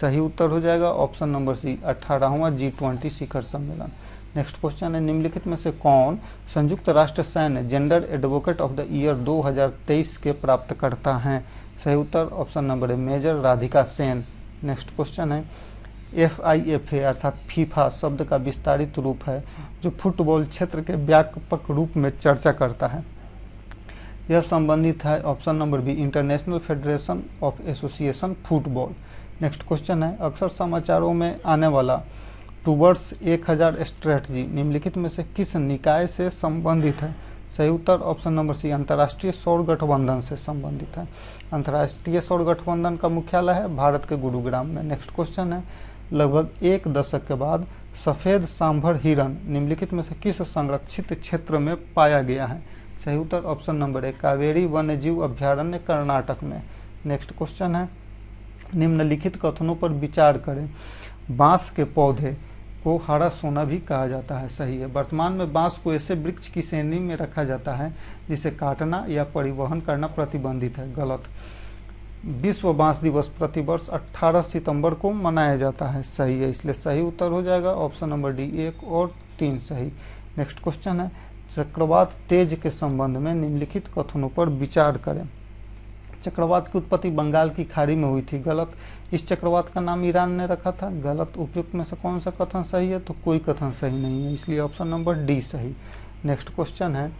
सही उत्तर हो जाएगा ऑप्शन नंबर सी, अठारहवां जी ट्वेंटी शिखर सम्मेलन। नेक्स्ट क्वेश्चन है, निम्नलिखित में से कौन संयुक्त राष्ट्र सैन्य gender advocate of the year दो हज़ार तेईस के प्राप्तकर्ता हैं? सही उत्तर option number A major Radhika Sen. Next question है, एफ आई एफ ए अर्थात फीफा शब्द का विस्तारित रूप है जो फुटबॉल क्षेत्र के व्यापक रूप में चर्चा करता है। यह संबंधित है option number B, international federation of association football. Next question है, अक्सर समाचारों में आने वाला टूवर्ड्स एक हज़ार स्ट्रेटजी निम्नलिखित में से किस निकाय से संबंधित है? सही उत्तर ऑप्शन नंबर सी, अंतर्राष्ट्रीय सौर गठबंधन से संबंधित है। अंतर्राष्ट्रीय सौर गठबंधन का मुख्यालय है भारत के गुरुग्राम में। नेक्स्ट क्वेश्चन है, लगभग एक दशक के बाद सफ़ेद सांभर हिरण निम्नलिखित में से किस संरक्षित क्षेत्र में पाया गया है? सही उत्तर ऑप्शन नंबर ए कावेरी वन्यजीव अभ्यारण्य कर्नाटक में। नेक्स्ट क्वेश्चन है, निम्नलिखित कथनों पर विचार करें। बांस के पौधे को हरा सोना भी कहा जाता है, सही है। वर्तमान में बांस को ऐसे वृक्ष की श्रेणी में रखा जाता है जिसे काटना या परिवहन करना प्रतिबंधित है, गलत। विश्व बांस दिवस प्रतिवर्ष अठारह सितंबर को मनाया जाता है, सही है, इसलिए सही उत्तर हो जाएगा ऑप्शन नंबर डी, एक और तीन सही। नेक्स्ट क्वेश्चन है, चक्रवात तेज के संबंध में निम्नलिखित कथनों पर विचार करें। चक्रवात की उत्पत्ति बंगाल की खाड़ी में हुई थी, गलत। इस चक्रवात का नाम ईरान ने रखा था, गलत। उपयुक्त में से कौन सा कथन सही है? तो कोई कथन सही नहीं है, इसलिए ऑप्शन नंबर डी सही। नेक्स्ट क्वेश्चन है,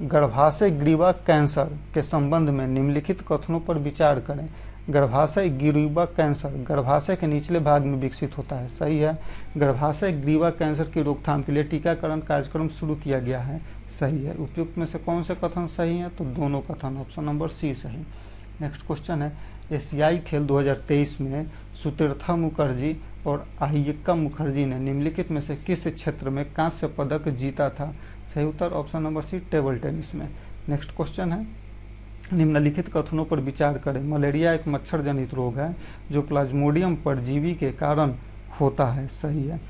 गर्भाशय ग्रीवा कैंसर के संबंध में निम्नलिखित कथनों पर विचार करें। गर्भाशय ग्रीवा कैंसर गर्भाशय के निचले भाग में विकसित होता है, सही है। गर्भाशय ग्रीवा कैंसर की रोकथाम के लिए टीकाकरण कार्यक्रम शुरू किया गया है, सही है। उपयुक्त में से कौन से कथन सही है? तो दोनों कथन ऑप्शन नंबर सी सही। नेक्स्ट क्वेश्चन है, एशियाई खेल दो हज़ार तेईस में सुतीर्था मुखर्जी और अहियक्का मुखर्जी ने निम्नलिखित में से किस क्षेत्र में कांस्य पदक जीता था? सही उत्तर option number C, table tennis में। नेक्स्ट क्वेश्चन है, निम्नलिखित कथनों पर विचार करें। मलेरिया एक मच्छर जनित रोग है जो प्लाज्मोडियम परजीवी के कारण होता है, सही है।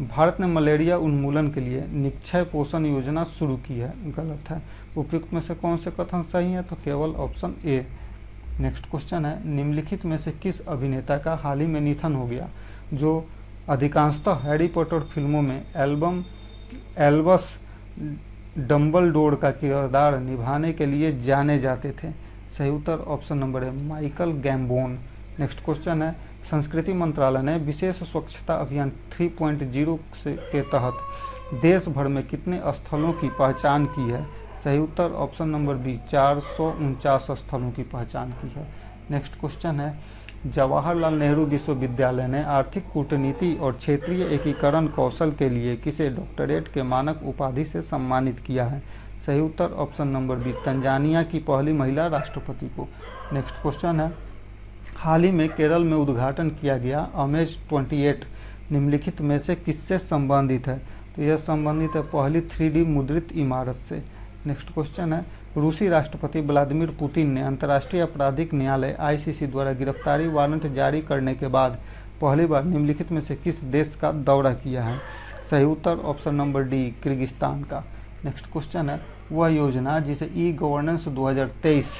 भारत ने मलेरिया उन्मूलन के लिए निक्षय पोषण योजना शुरू की है, गलत है। उपयुक्त में से कौन से कथन सही है? तो केवल ऑप्शन ए। नेक्स्ट क्वेश्चन है, निम्नलिखित में से किस अभिनेता का हाल ही में निधन हो गया जो अधिकांशतः हैरी पॉटर फिल्मों में एल्बम एल्बस डम्बलडोर का किरदार निभाने के लिए जाने जाते थे? सही उत्तर option number A, Michael Gambon. Next question है, संस्कृति मंत्रालय ने विशेष स्वच्छता अभियान तीन पॉइंट ज़ीरो से के तहत देश भर में कितने स्थलों की पहचान की है? सही उत्तर ऑप्शन नंबर बी, चार सौ उनचास स्थलों की पहचान की है। नेक्स्ट क्वेश्चन है, जवाहरलाल नेहरू विश्वविद्यालय ने आर्थिक कूटनीति और क्षेत्रीय एकीकरण कौशल के लिए किसे डॉक्टरेट के मानक उपाधि से सम्मानित किया है? सही उत्तर ऑप्शन नंबर बी, तंजानिया की पहली महिला राष्ट्रपति को। नेक्स्ट क्वेश्चन है, हाल ही में केरल में उद्घाटन किया गया एम एस अट्ठाईस निम्नलिखित में से किससे संबंधित है? तो यह संबंधित है पहली थ्री डी मुद्रित इमारत से। नेक्स्ट क्वेश्चन है, रूसी राष्ट्रपति व्लादिमीर पुतिन ने अंतर्राष्ट्रीय आपराधिक न्यायालय आई सी सी द्वारा गिरफ्तारी वारंट जारी करने के बाद पहली बार निम्नलिखित में से किस देश का दौरा किया है? सही उत्तर ऑप्शन नंबर डी, किर्गिस्तान का। नेक्स्ट क्वेश्चन है, वह योजना जिसे ई गवर्नेंस दो हज़ार तेईस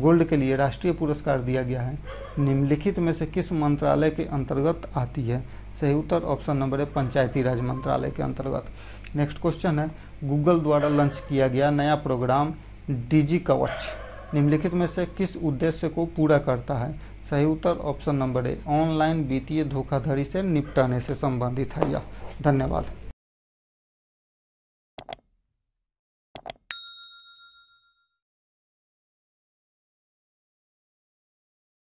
गोल्ड के लिए राष्ट्रीय पुरस्कार दिया गया है निम्नलिखित में से किस मंत्रालय के अंतर्गत आती है? सही उत्तर ऑप्शन नंबर है पंचायती राज मंत्रालय के अंतर्गत। नेक्स्ट क्वेश्चन है गूगल द्वारा लॉन्च किया गया नया प्रोग्राम डिजी कवच निम्नलिखित में से किस उद्देश्य को पूरा करता है? सही उत्तर ऑप्शन नंबर ए ऑनलाइन वित्तीय धोखाधड़ी से निपटने से संबंधित है यह। धन्यवाद।